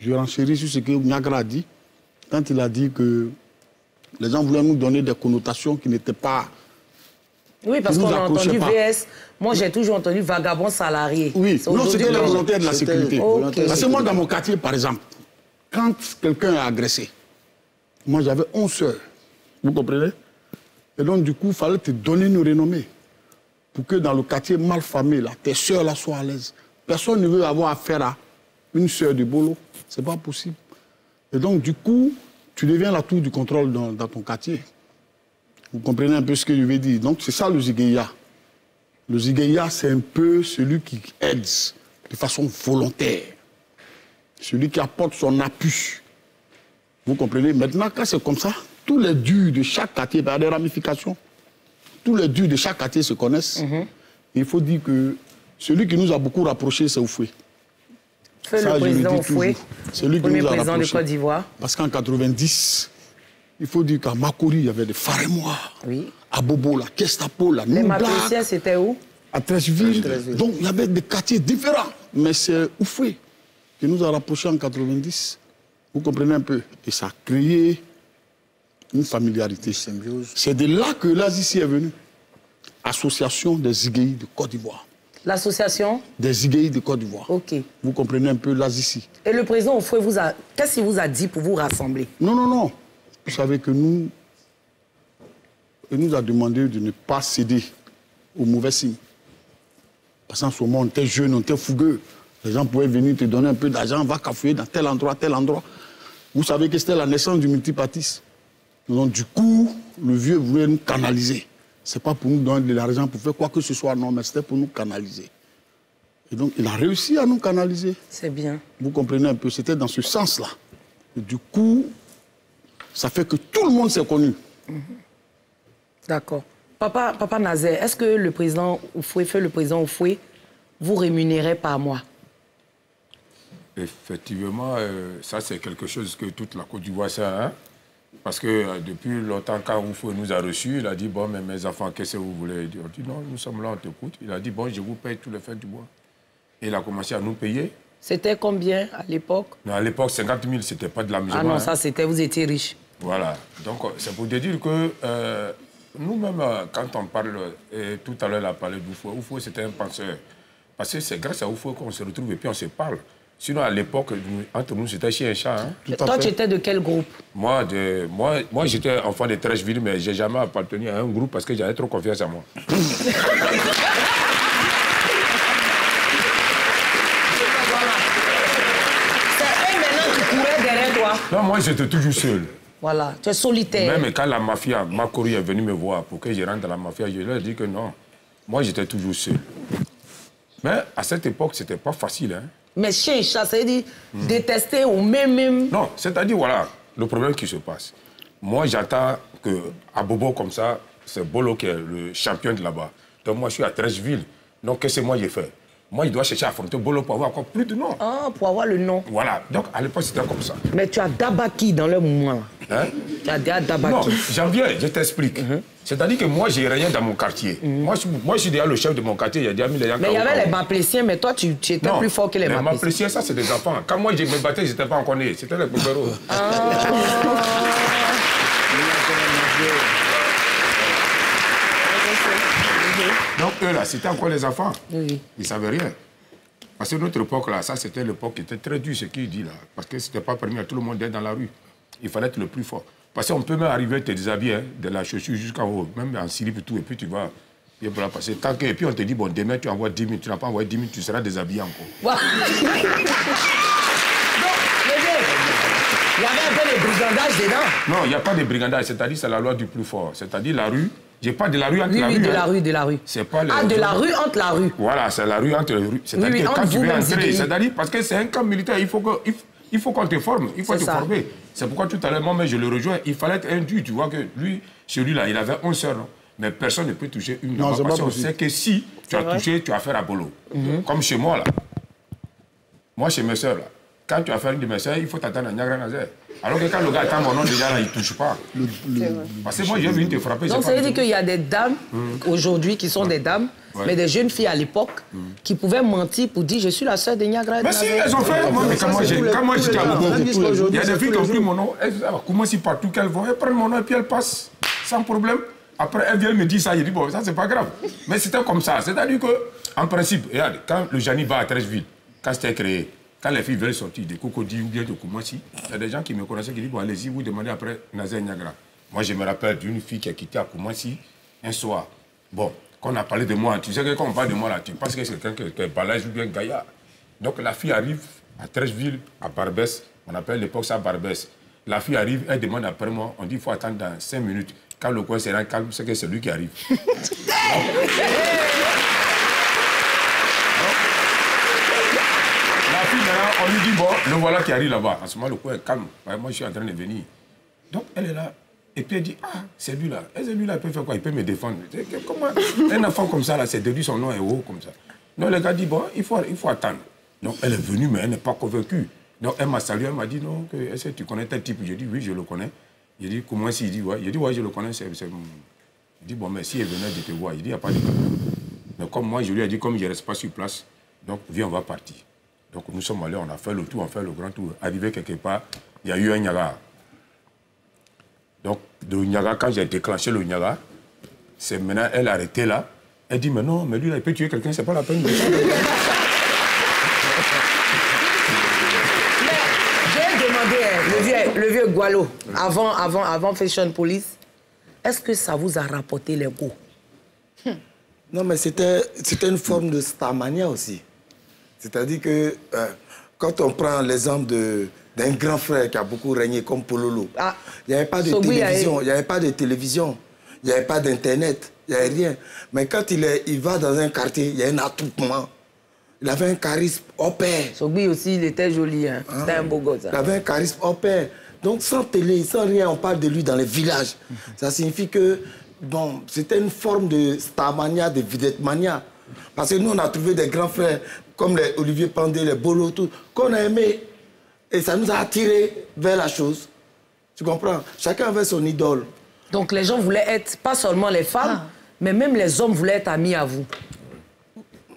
je renchéris sur ce que Niangara a dit. Quand il a dit que les gens voulaient nous donner des connotations qui n'étaient pas... Oui, parce qu'on a entendu pas. V S. Moi, j'ai toujours entendu vagabond salarié. Oui, non, c'était les volontaires de la sécurité. Okay. Parce que moi, dans mon quartier, par exemple, quand quelqu'un est agressé, moi, j'avais onze sœurs. Vous comprenez? Et donc, du coup, il fallait te donner une renommée pour que dans le quartier malfamé, là, tes sœurs là, soient à l'aise. Personne ne veut avoir affaire à une sœur de Bolo. C'est pas possible. Et donc, du coup, tu deviens la tour du contrôle dans, dans ton quartier. Vous comprenez un peu ce que je veux dire. Donc, c'est ça le Ziguéhi. Le Ziguéhi, c'est un peu celui qui aide de façon volontaire. Celui qui apporte son appui. Vous comprenez? Maintenant, quand c'est comme ça, tous les durs de chaque quartier, par des ramifications, tous les durs de chaque quartier se connaissent. Mm-hmm. Il faut dire que celui qui nous a beaucoup rapprochés, c'est Houphouët. C'est le président Houphouët, le premier président de Côte d'Ivoire. Parce qu'en quatre-vingt-dix, il faut dire qu'à Macory, il y avait des Farémois. Oui. À Bobo, la Kestapo, la Nubla. Les Macoryciens, c'était où? À Treichville. Donc, il y avait des quartiers différents. Mais c'est Houphouët qui nous a rapprochés en quatre-vingt-dix. Vous comprenez un peu? Et ça a créé une familiarité. C'est de là que l'A Z I C est venue. Association des Ziguéhi de Côte d'Ivoire. L'association des Ziguéhi de Côte d'Ivoire. OK. Vous comprenez un peu l'A Z I C. Et le président Houphouët vous a... Qu'est-ce qu'il vous a dit pour vous rassembler? Non, non, non. Vous savez que nous... Il nous a demandé de ne pas céder aux mauvais signes. Parce qu'en ce moment, on était jeune, on était fougueux. Les gens pouvaient venir te donner un peu d'argent, va cafouiller dans tel endroit, tel endroit. Vous savez que c'était la naissance du multipartisme. Donc du coup, le vieux voulait nous canaliser. Ce n'est pas pour nous donner de l'argent pour faire quoi que ce soit, non, mais c'était pour nous canaliser. Et donc, il a réussi à nous canaliser. C'est bien. Vous comprenez un peu, c'était dans ce sens-là. Du coup, ça fait que tout le monde s'est connu. Mm-hmm. D'accord. Papa, papa Nazaire, est-ce que le président Houphouët, fait le président Houphouët, vous rémunérait par mois? Effectivement, euh, ça c'est quelque chose que toute la Côte d'Ivoire sait. Hein? Parce que euh, depuis longtemps, quand Houphouët nous a reçus, il a dit, bon, mais mes enfants, qu'est-ce que vous voulez? On dit, non, nous sommes là, on t'écoute. Il a dit, bon, je vous paye tous les fins du mois. Et il a commencé à nous payer. C'était combien à l'époque? À l'époque, cinquante mille, c'était pas de la misère. Ah non, hein? Ça c'était, vous étiez riche. Voilà. Donc c'est pour te dire que euh, nous-mêmes, quand on parle, et tout à l'heure, elle a parlé d'Houphouët. Houphouët, c'était un penseur. Parce que c'est grâce à Houphouët qu'on se retrouve et puis on se parle. Sinon, à l'époque, entre nous, c'était chien et chat. Hein? Toi, tu étais de quel groupe? Moi, de, moi, moi j'étais enfant de Treichville, mais je n'ai jamais appartenu à un groupe parce que j'avais trop confiance en moi. Non, moi, j'étais toujours seul. Voilà, tu es solitaire. Même quand la mafia, Macory est venue me voir pour que je rentre dans la mafia, je leur ai dit que non. Moi, j'étais toujours seul. Mais à cette époque, c'était pas facile. Hein. Mais chien et chat, c'est-à-dire mmh. détester ou même... même... Non, c'est-à-dire, voilà, le problème qui se passe. Moi, j'attends qu'à Bobo, comme ça, c'est Bolo qui est le champion de là-bas. Donc, moi, je suis à Treichville. Donc, qu'est-ce que moi, j'ai fait? Moi, je dois chercher à affronter Bolo pour avoir encore plus de nom. Ah, pour avoir le nom. Voilà. Donc, à l'époque, c'était comme ça. Mais tu as dabaki dans le moment. Hein? Tu as déjà dabaki. Non, j'en viens, je t'explique. Mm-hmm. C'est-à-dire que moi, j'ai rien dans mon quartier. Mm-hmm. Moi, je, moi, je suis déjà le chef de mon quartier. Il y a déjà mis les gens. Mais il y avait les Mapléciens, mais toi, tu, tu étais non, plus fort que les Mapléciens. Les Mapléciens, ça, c'est des enfants. Quand moi, je me battais, je n'étais pas encore né. C'était les Boubéros. Ah. Donc, eux, là, c'était encore les enfants. Oui. Ils ne savaient rien. Parce que notre époque, là, ça, c'était l'époque qui était très dure, ce qu'il dit, là. Parce que c'était pas permis à tout le monde d'être dans la rue. Il fallait être le plus fort. Parce qu'on peut même arriver, te déshabiller, hein, de la chaussure jusqu'en haut, même en slip et tout, et puis tu vas... Et, voilà, parce que tant que... et puis on te dit, bon, demain, tu envoies dix mille, tu n'as pas envoyé dix mille, tu seras déshabillé encore. Wow. Donc, il y avait un peu de brigandage dedans. Non, il n'y a pas de brigandage, c'est-à-dire c'est la loi du plus fort. C'est-à-dire la rue... J'ai pas de la rue entre oui, la oui, rue. Oui, de hein. la rue, de la rue. C'est pas les... Ah, de la rue entre la rue. Voilà, c'est la rue entre la rue. C'est-à-dire oui, oui, quand tu veux entrer, c'est-à-dire parce que c'est un camp militaire, il faut qu'on il faut qu'on te forme, il faut te ça. former. C'est pourquoi tout à l'heure, moi, je le rejoins, il fallait être indu. Tu vois que lui, celui-là, il avait onze heures, mais personne ne peut toucher une heure. Parce qu'on sait que si tu as vrai? touché, tu as affaire à Bolo. Mm-hmm. Comme chez moi, là. Moi, chez mes soeurs, là. Quand tu as affaire à une de mes soeurs, il faut t'attendre à Niangara Nazaire. Alors que quand le gars attend mon nom, déjà, là, il ne touche pas. Le, le, Parce que moi, j'ai envie de te frapper. Donc, ça veut dire qu'il y a des dames, mmh. aujourd'hui, qui sont ouais. des dames, ouais. mais des jeunes filles à l'époque, mmh. qui pouvaient mentir pour dire, je suis la sœur de Niagara. Mais si, elles ont fait. Moi, mais quand moi, j'étais à Bobo, il y a des filles qui ont pris mon nom. Elles commencent partout qu'elles vont. Elles prennent mon nom et puis elles passent, sans problème. Après, elles viennent me dire ça. Je dis, bon, ça, c'est pas grave. Mais c'était comme ça. C'est-à-dire qu'en principe, regarde, quand le Jani va à Treichville, quand c'était créé, quand les filles veulent sortir de Cocody ou bien de Koumassi, il y a des gens qui me connaissaient qui disent bon, allez-y, vous demandez après Nazaire Niagara. Moi, je me rappelle d'une fille qui a quitté à Koumassi un soir. Bon, qu'on a parlé de moi, tu sais que quand on parle de moi, là, tu penses que c'est quelqu'un qui est balèze ou bien gaillard. Donc la fille arrive à Treichville, à Barbès, on appelle l'époque ça Barbès. La fille arrive, elle demande après moi, on dit il faut attendre dans cinq minutes. Quand le coin sera calme, c'est que c'est lui qui arrive. On lui dit, bon, le voilà qui arrive là-bas. En ce moment, le coin est calme. Moi, je suis en train de venir. Donc, elle est là. Et puis, elle dit, ah, c'est lui-là. Et c'est lui-là, il peut faire quoi? Il peut me défendre. Comment un enfant comme ça, là, c'est de lui, son nom est haut, comme ça. Donc, le gars dit, bon, il faut, il faut attendre. Donc, elle est venue, mais elle n'est pas convaincue. Donc, elle m'a salué, elle m'a dit, non, est-ce que tu connais tel type? Je dis, oui, je le connais. Je dis, comment si? Il dit, ouais. Je dis, ouais, je le connais. C'est... Je dis, bon, mais si elle venait de te voir, il dit, il n'y a pas de problème. Donc, comme moi, je lui ai dit, comme je ne reste pas sur place, donc, viens, on va partir. Donc nous sommes allés, on a fait le tour, on a fait le grand tour. Arrivé quelque part, il y a eu un Niagara. Donc, de Niagara, quand j'ai déclenché le Niagara, c'est maintenant, elle arrêtée là. Elle dit, mais non, mais lui, là, il peut tuer quelqu'un, c'est pas la peine de... J'ai demandé, le vieux, le vieux Goualo, avant, avant, avant Fashion Police, est-ce que ça vous a rapporté les goûts? hmm. Non, mais c'était une forme de starmania aussi. C'est-à-dire que euh, quand on prend l'exemple d'un grand frère qui a beaucoup régné comme Pololo, ah, il n'y avait pas de télévision, il n'y avait pas de télévision, il n'y avait pas d'Internet, il n'y avait rien. Mais quand il, est, il va dans un quartier, il y a un attroupement. Il avait un charisme au père. Sogui aussi, il était joli. Hein. Ah, c'était un beau gosse. Hein. Il avait un charisme au père. Donc, sans télé, sans rien, on parle de lui dans les villages. Ça signifie que c'était une forme de starmania, de videtmania. Parce que nous, on a trouvé des grands frères, comme les Olivier Pandé, les Bolo, tout, qu'on a aimé. Et ça nous a attirés vers la chose. Tu comprends? Chacun avait son idole. Donc, les gens voulaient être, pas seulement les femmes, ah. mais même les hommes voulaient être amis à vous.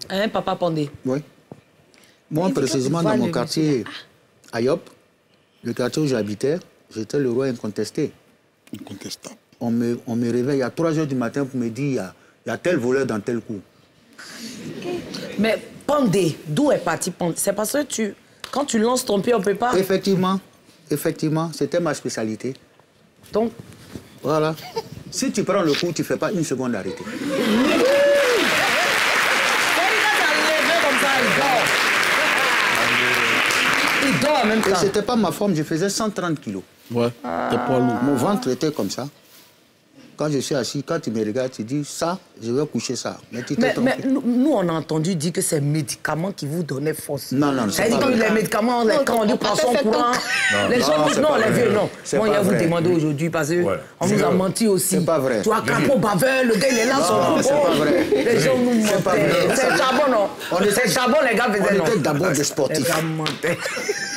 Hein, papa Pandé? Oui. Moi, mais précisément, dans mon quartier, Ayop, le quartier où j'habitais, j'étais le roi incontesté. Incontestable. On me, on me réveille à trois heures du matin pour me dire il y, y a tel voleur dans tel coup. Mais Pandé, d'où est parti Pandé? C'est parce que tu, quand tu lances ton pied, on ne peut pas... Effectivement, effectivement, c'était ma spécialité. Donc... Voilà. Si tu prends le coup, tu ne fais pas une seconde d'arrêter. Et c'était pas ma forme, je faisais cent trente kilos. Ouais, t'es poids lourd. Mon ventre était comme ça. Quand je suis assis, quand tu me regardes, tu dis ça, je vais coucher ça. Mais tu t'es trompé. Mais nous, on a entendu dire que c'est les médicaments qui vous donnaient force. Non, non, non. C'est-à-dire que les médicaments, quand on dit passons au courant, les gens disent non, les vieux, non. Moi, il y a vous demander aujourd'hui parce qu'on nous a menti aussi. C'est pas vrai. Tu as capot baveur, le gars, il est là, son propos. Les gens nous mentaient. C'est charbon, non? C'est charbon, les gars faisaient non. On était d'abord des sportifs.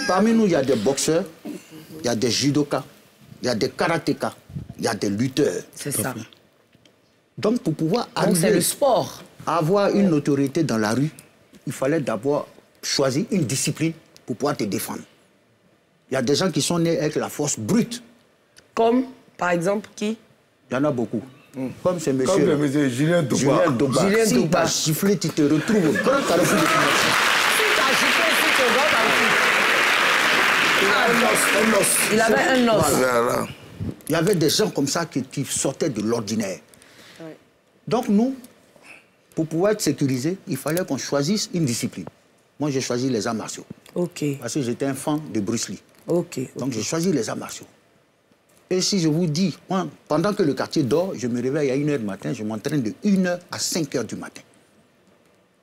Parmi nous, il y a des boxeurs, il y a des judokas, il y a des karatékas, il y a des lutteurs. C'est ça. Donc, pour pouvoir arriver, le sport. Avoir une autorité dans la rue, il fallait d'abord choisir une discipline pour pouvoir te défendre. Il y a des gens qui sont nés avec la force brute. Comme, par exemple, qui? Il y en a beaucoup. Mmh. Comme ce monsieur. Comme le monsieur Julien Doba. Julien Doba. Julien si Doba. Si tu as giflé, tu te retrouves au grand carrefour de Il avait un os. Voilà. Il y avait des gens comme ça qui, qui sortaient de l'ordinaire. Ouais. Donc nous, pour pouvoir être sécurisés, il fallait qu'on choisisse une discipline. Moi, j'ai choisi les arts martiaux. OK. Parce que j'étais un fan de Bruce Lee. OK. Donc okay. j'ai choisi les arts martiaux. Et si je vous dis, moi, pendant que le quartier dort, je me réveille à une heure du matin, je m'entraîne de une heure à cinq heures du matin.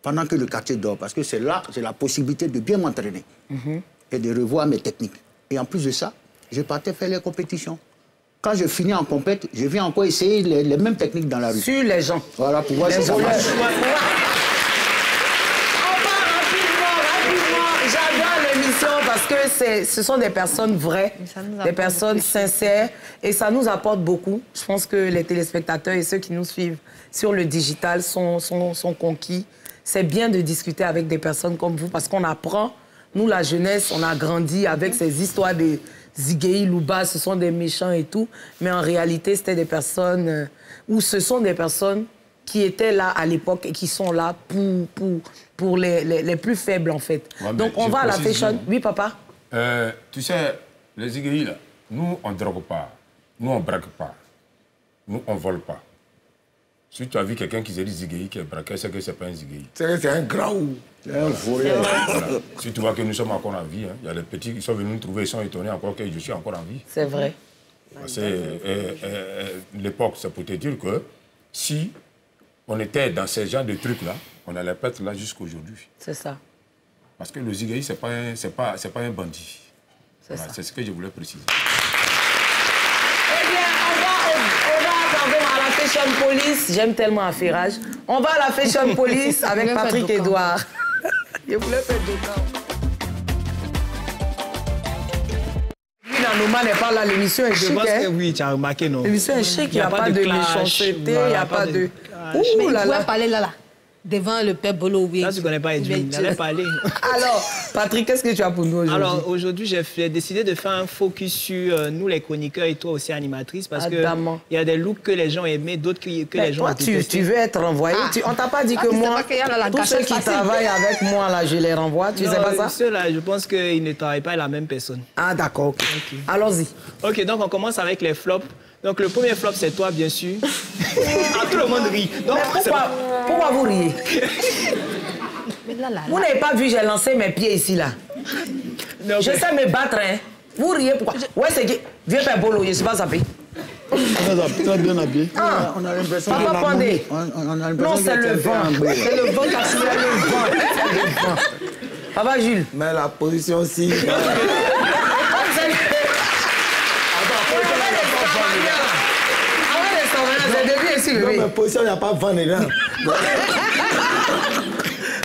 Pendant que le quartier dort, parce que c'est là, j'ai la possibilité de bien m'entraîner mm-hmm. et de revoir mes techniques. Et en plus de ça, je partais faire les compétitions. Quand je finis en compète, je viens encore essayer les, les mêmes techniques dans la rue. Sur les gens. Voilà, pour voir les si ça marche. On va rapidement, rapidement. J'adore l'émission parce que ce sont des personnes vraies, des personnes beaucoup. sincères. Et ça nous apporte beaucoup. Je pense que les téléspectateurs et ceux qui nous suivent sur le digital sont, sont, sont conquis. C'est bien de discuter avec des personnes comme vous parce qu'on apprend. Nous, la jeunesse, on a grandi avec ces histoires de Ziguéhi, Louba, ce sont des méchants et tout. Mais en réalité, c'était des personnes... Euh, ou ce sont des personnes qui étaient là à l'époque et qui sont là pour, pour, pour les, les, les plus faibles, en fait. Ouais, donc, on va à la fashion. Oui, papa euh, tu sais, les Ziguéhi, là, nous, on ne drogue pas. Nous, on ne braque pas. Nous, on ne vole pas. Si tu as vu quelqu'un qui s'est dit Ziguéhi, qui est braqué, c'est que ce n'est pas un Ziguéhi. C'est un grand ou voilà. un voleur. Voilà. Si tu vois que nous sommes encore en vie, hein. Il y a les petits qui sont venus nous trouver, ils sont étonnés encore que je suis encore en vie. C'est vrai. Parce que euh, euh, euh, l'époque, ça peut te dire que si on était dans ces genres de trucs-là, on allait pas être là jusqu'aujourd'hui. C'est ça. Parce que le Ziguéhi, ce n'est pas, pas, pas un bandit. C'est voilà, ce que je voulais préciser. Fashion Police, j'aime tellement un ferrage. On va à la Fashion Police avec Patrick Édouard. Je voulais faire Doka. Edwin Anoma n'est pas là, l'émission est chic. Je pense que oui, tu as remarqué, non? L'émission est chic, il n'y a pas de méchanceté, il n'y a pas de... Ouh là là. Tu vas parler là, là, devant le père Bolo, oui. Là, tu ne connais pas Edwin, tu n'allais pas aller. Alors, Patrick, qu'est-ce que tu as pour nous aujourd'hui? Alors, aujourd'hui, j'ai décidé de faire un focus sur euh, nous, les chroniqueurs, et toi aussi, animatrice, parce qu'il y a des looks que les gens aimaient, d'autres que, que les gens toi, ont tu, tu veux être renvoyé. Ah. Tu, on t'a pas dit ah, que moi, que la, la tous ceux qui travaillent avec moi, là, je les renvoie. Tu non, sais pas ça? Ceux-là, je pense qu'ils ne travaillent pas avec la même personne. Ah, d'accord. Okay. Okay. Allons-y. OK, donc on commence avec les flops. Donc, le premier flop, c'est toi, bien sûr. Ah, tout le monde rit. Donc, pourquoi, pourquoi vous riez? Mais là, là, là. Vous n'avez pas vu, j'ai lancé mes pieds ici, là. Non, je mais... sais me battre, hein. Vous riez, pourquoi? Je... Ouais, c'est qui? Viens faire Bolo, je ne suis pas sapé. Très bien habillé. Ah, on a l'impression que papa Pandé. Non, c'est le vent. C'est le vent qui a soulevé le vent. Papa Jules. Mais la position aussi. Non, mais position, il n'y a pas de vent dedans.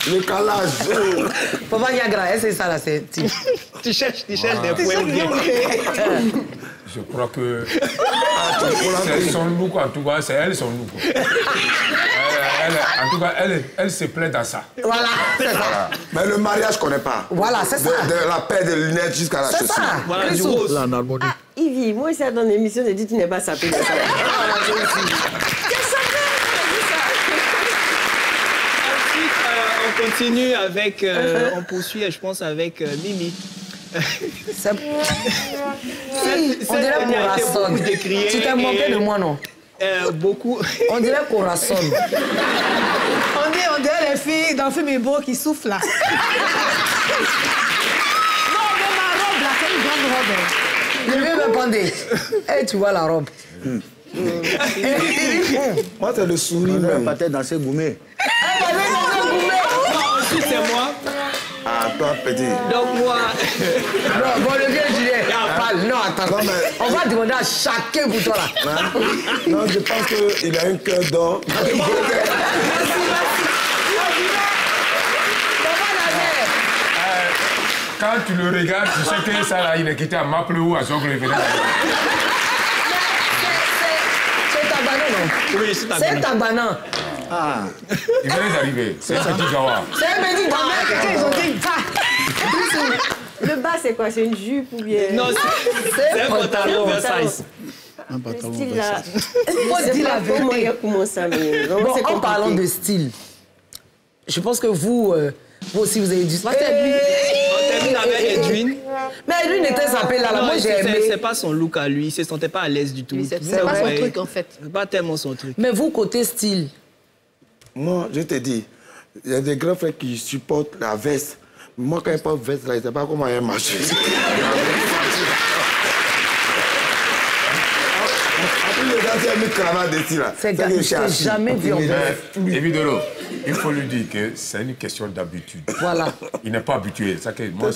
Le calage. Papa Niangara, c'est ça là, c'est... Tu cherches, tu cherches des points. Je crois que... C'est son look, en tout cas, c'est elle son look. En tout cas, elle se plaît dans ça. Voilà, c'est ça. Mais le mariage, je ne connais pas. Voilà, c'est ça. De la paire de lunettes jusqu'à la chaussure. Voilà, du rose. Ah, Yvi, moi, ça dans l'émission, j'ai dit tu n'es pas sapé. On continue avec, euh, on poursuit, je pense, avec euh, Mimi. Ça... cette, on dirait qu'on rassonne. Tu t'es moqué de moi, non? euh, Beaucoup. On dirait qu'on rassonne. on, dirait, on dirait les filles dans le film Ibo qui soufflent là. non, mais ma robe là, c'est une grande robe. Je vais me bander. Et tu vois la robe. Mm. Mm. Moi, c'est le sourire. On va peut-être danser Goumé. C'est moi. Ah, toi, petit. Donc, moi. Non, bon, le vieux Julien. Ah, non, attends. Non, mais... On va demander à chacun pour toi, là. Hein? Non, je pense qu'il a un cœur d'or. Merci, merci. Comment la mère? Quand tu le regardes, tu sais que ça, là, il est quitté à Maple ou à Zoglé. C'est Tabanan, non? Oui, c'est Tabanan. C'est Tabanan. Ah. Il venait d'arriver. C'est un petit gawa. C'est un petit gawa. Ils ont dit bas. Le bas, c'est quoi? C'est une jupe ou bien... Non, c'est un pantalon oversize. Un pantalon oversize. Moi, je dis la vérité. Bon, en parlant de style, je pense que vous, euh, vous aussi, vous avez du style. On termine avec Edwin. Mais Edwin était sapé là. Moi, j'ai aimé. C'est pas son look à lui. Il se sentait pas à l'aise du tout. C'est pas son truc, en fait. C'est pas tellement son truc. Mais vous, côté style... Moi, je te dis, il y a des grands frères qui supportent la veste. Moi, quand il porte veste, là, je ne sais pas comment elle marche. En plus, les gens, c'est mis cravate dessus, là. C'est gars, je t'ai jamais vu en veste. Évidemment, il faut lui dire que c'est une question d'habitude. Voilà. Il n'est pas habitué. Ça que moi,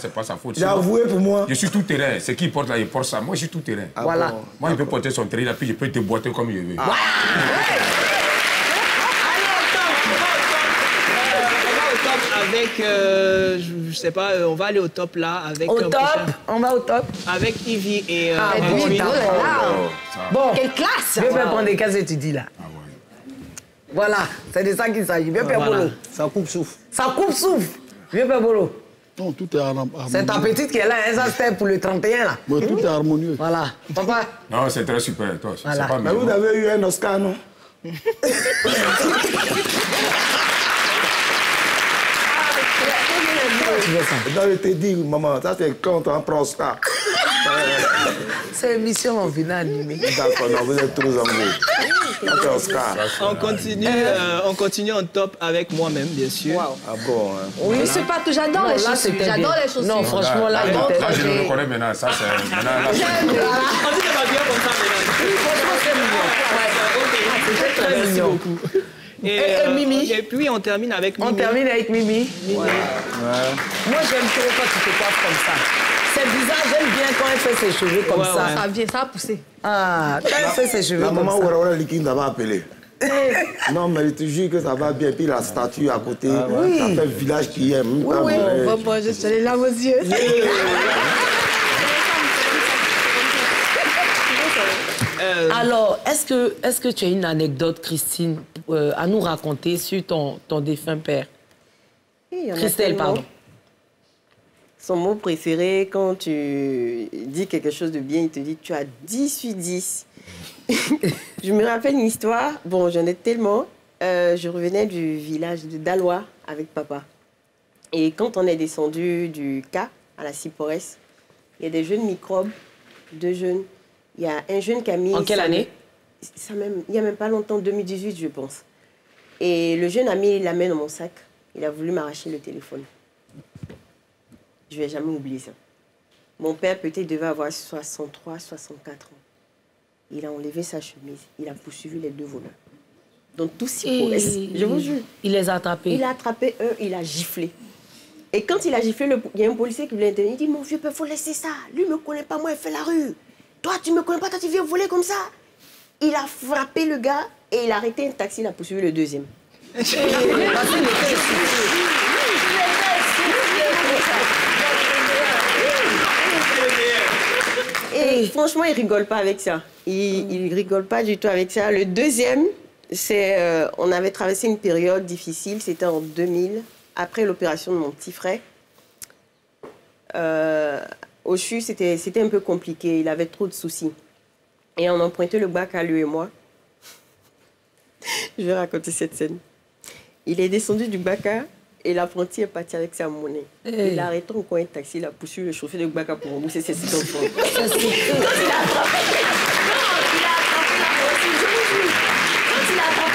c'est pas sa faute. Il a avoué pour moi. Je suis tout terrain. Ce qu'il porte là, il porte ça. Moi, je suis tout terrain. Ah, voilà. Bon. Moi, il peut porter son terrain, là, puis je peux déboîter comme je veux. Ah. Ouais. Avec, euh, je, je sais pas, on va aller au top là. Avec au top, prochain. On va au top. Avec Yvi et... Euh, ah, et oui, là. Bon, quelle classe. Viens faire prendre des cases et tu dis là. Ah, ouais. Voilà, c'est de ça qu'il s'agit. Viens faire Bolo. Ça coupe souffle. Ça coupe souffle. Viens faire Bolo. Non, tout est harmonieux. C'est ta petite qui est là, elle s'assète pour le trente et un là. Bon, tout est harmonieux. Voilà. Papa. Non, c'est très super, toi. Voilà. Pas mais vous avez eu un Oscar, non? Non, je te dis, maman, ça c'est quand on prend ça. C'est une mission en vina animée. D'accord, non, vous êtes trop amoureux. On continue, euh, on continue en top avec moi-même, bien sûr. Wow. Ah bon, hein. Oui, voilà. C'est pas tout, j'adore les chaussures. J'adore les chaussures. Non, franchement, là, là, là, là je le reconnais maintenant, ça c'est... On dit que ça va bien comme ça, maintenant. C'est très mignon. Merci beaucoup. Et, et, euh, et Mimi. Et puis on termine avec Mimi. On termine avec Mimi. Mimi. Ouais. Ouais. Moi j'aime trop quand tu te coiffes comme ça. C'est bizarre, j'aime bien quand elle fait ses cheveux comme ouais, ça. Ouais. Ça vient, ça a poussé. Ah, quand la, elle fait ses cheveux comme ça. La maman Ouara Likin l'avait appelé. Non, mais je te jure que ça va bien. Puis la statue à côté, ah, ouais. Ça oui. Fait village qui aime. Oui, oui. Bon, bon, je suis là, aux yeux. Yeah. Alors, est-ce que, est-ce que tu as une anecdote, Christine, euh, à nous raconter sur ton, ton défunt père? Oui, Christelle, pardon. Son mot préféré, quand tu dis quelque chose de bien, il te dit « tu as dix sur dix ». Je me rappelle une histoire, bon, j'en ai tellement. Euh, je revenais du village de Dalois avec papa. Et quand on est descendu du Cap à la Ciporesse, il y a des jeunes microbes, deux jeunes. Il y a un jeune qui a mis... En quelle année? Ça même, il n'y a même pas longtemps, deux mille dix-huit, je pense. Et le jeune a mis la main dans mon sac. Il a voulu m'arracher le téléphone. Je ne vais jamais oublier ça. Mon père, peut-être, devait avoir soixante-trois, soixante-quatre ans. il a enlevé sa chemise, il a poursuivi les deux voleurs. Donc tout si prouesse, je vous jure. Il les a attrapés. Il a attrapé un, il a giflé. Et quand il a giflé, le, il y a un policier qui lui a intervenu, il dit, mon vieux père, il faut laisser ça. Lui ne me connaît pas, moi, il fait la rue. Toi, tu ne me connais pas, toi, tu viens voler comme ça. Il a frappé le gars et il a arrêté un taxi, il a poursuivi le deuxième. Et franchement, il rigole pas avec ça. Il, il rigole pas du tout avec ça. Le deuxième, c'est... Euh, on avait traversé une période difficile, c'était en deux mille, après l'opération de mon petit frère. Euh, au C H U, c'était un peu compliqué, il avait trop de soucis. Et on empruntait le bac à lui et moi. Je vais raconter cette scène. Il est descendu du bac à... Et l'apprenti est parti avec sa monnaie. Hey. Il a arrêté au coin de taxi, il a poursuivi le chauffeur de Baka pour rembourser ses six enfants. Il a attrapé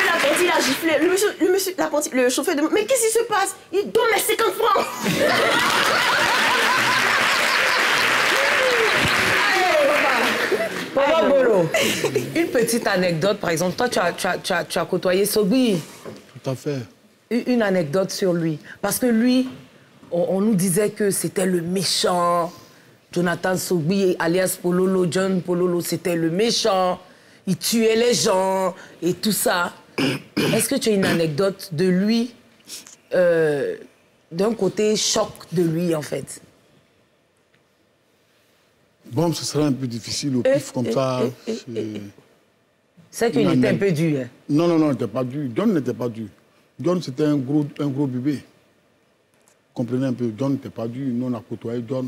l'apprenti, il a giflé. Le monsieur, le monsieur, l'apprenti, le chauffeur de... Mais qu'est-ce qui se passe? Il donne mes cinquante francs. Papa Bolo, une petite anecdote, par exemple. Toi, tu as, tu as, tu as, tu as côtoyé Sobi. Tout à fait. Une anecdote sur lui. Parce que lui, on, on nous disait que c'était le méchant. Jonathan Sobi, alias Pololo, John Pololo, c'était le méchant. Il tuait les gens et tout ça. Est-ce que tu as une anecdote de lui, euh, d'un côté choc de lui, en fait? Bon, ce serait un peu difficile au pif euh, comme euh, ça. Euh, euh, C'est qu'il était un peu dur. Hein? Non, non, non, il n'était pas dur. John n'était pas dur. John, c'était un gros, un gros bébé. Vous comprenez un peu, John n'était pas dû. Nous, on a côtoyé John.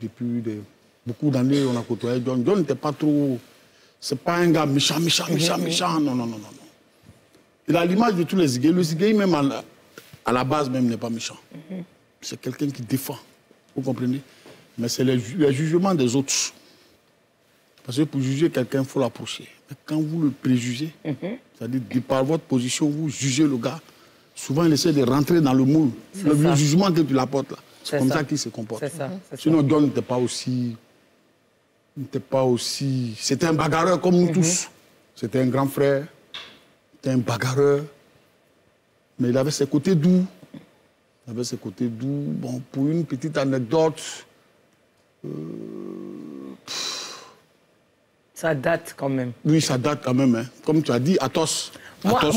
Depuis des, beaucoup d'années, on a côtoyé John. John n'était pas trop... C'est pas un gars méchant, méchant, méchant, méchant. Non, non, non, non. Il a l'image de tous les Ziguéhi. Le Ziguéhi, même à la, à la base, même n'est pas méchant. C'est quelqu'un qui défend. Vous comprenez? Mais c'est le, le jugement des autres. Parce que pour juger quelqu'un, il faut l'approcher. Mais quand vous le préjugez, mm-hmm. c'est-à-dire que par votre position, vous jugez le gars, souvent il essaie de rentrer dans le moule. Le, le jugement que tu l'apportes, là, c'est comme ça, ça qu'il se comporte. Ça, sinon, ça. John n'était pas aussi... n'était pas aussi... C'était un bagarreur comme nous mm-hmm. tous. C'était un grand frère, c'était un bagarreur. Mais il avait ses côtés doux. Il avait ses côtés doux. Bon, pour une petite anecdote... Euh... Ça date quand même. Oui, ça date quand même. Hein. Comme tu as dit, Athos. Moi, Athos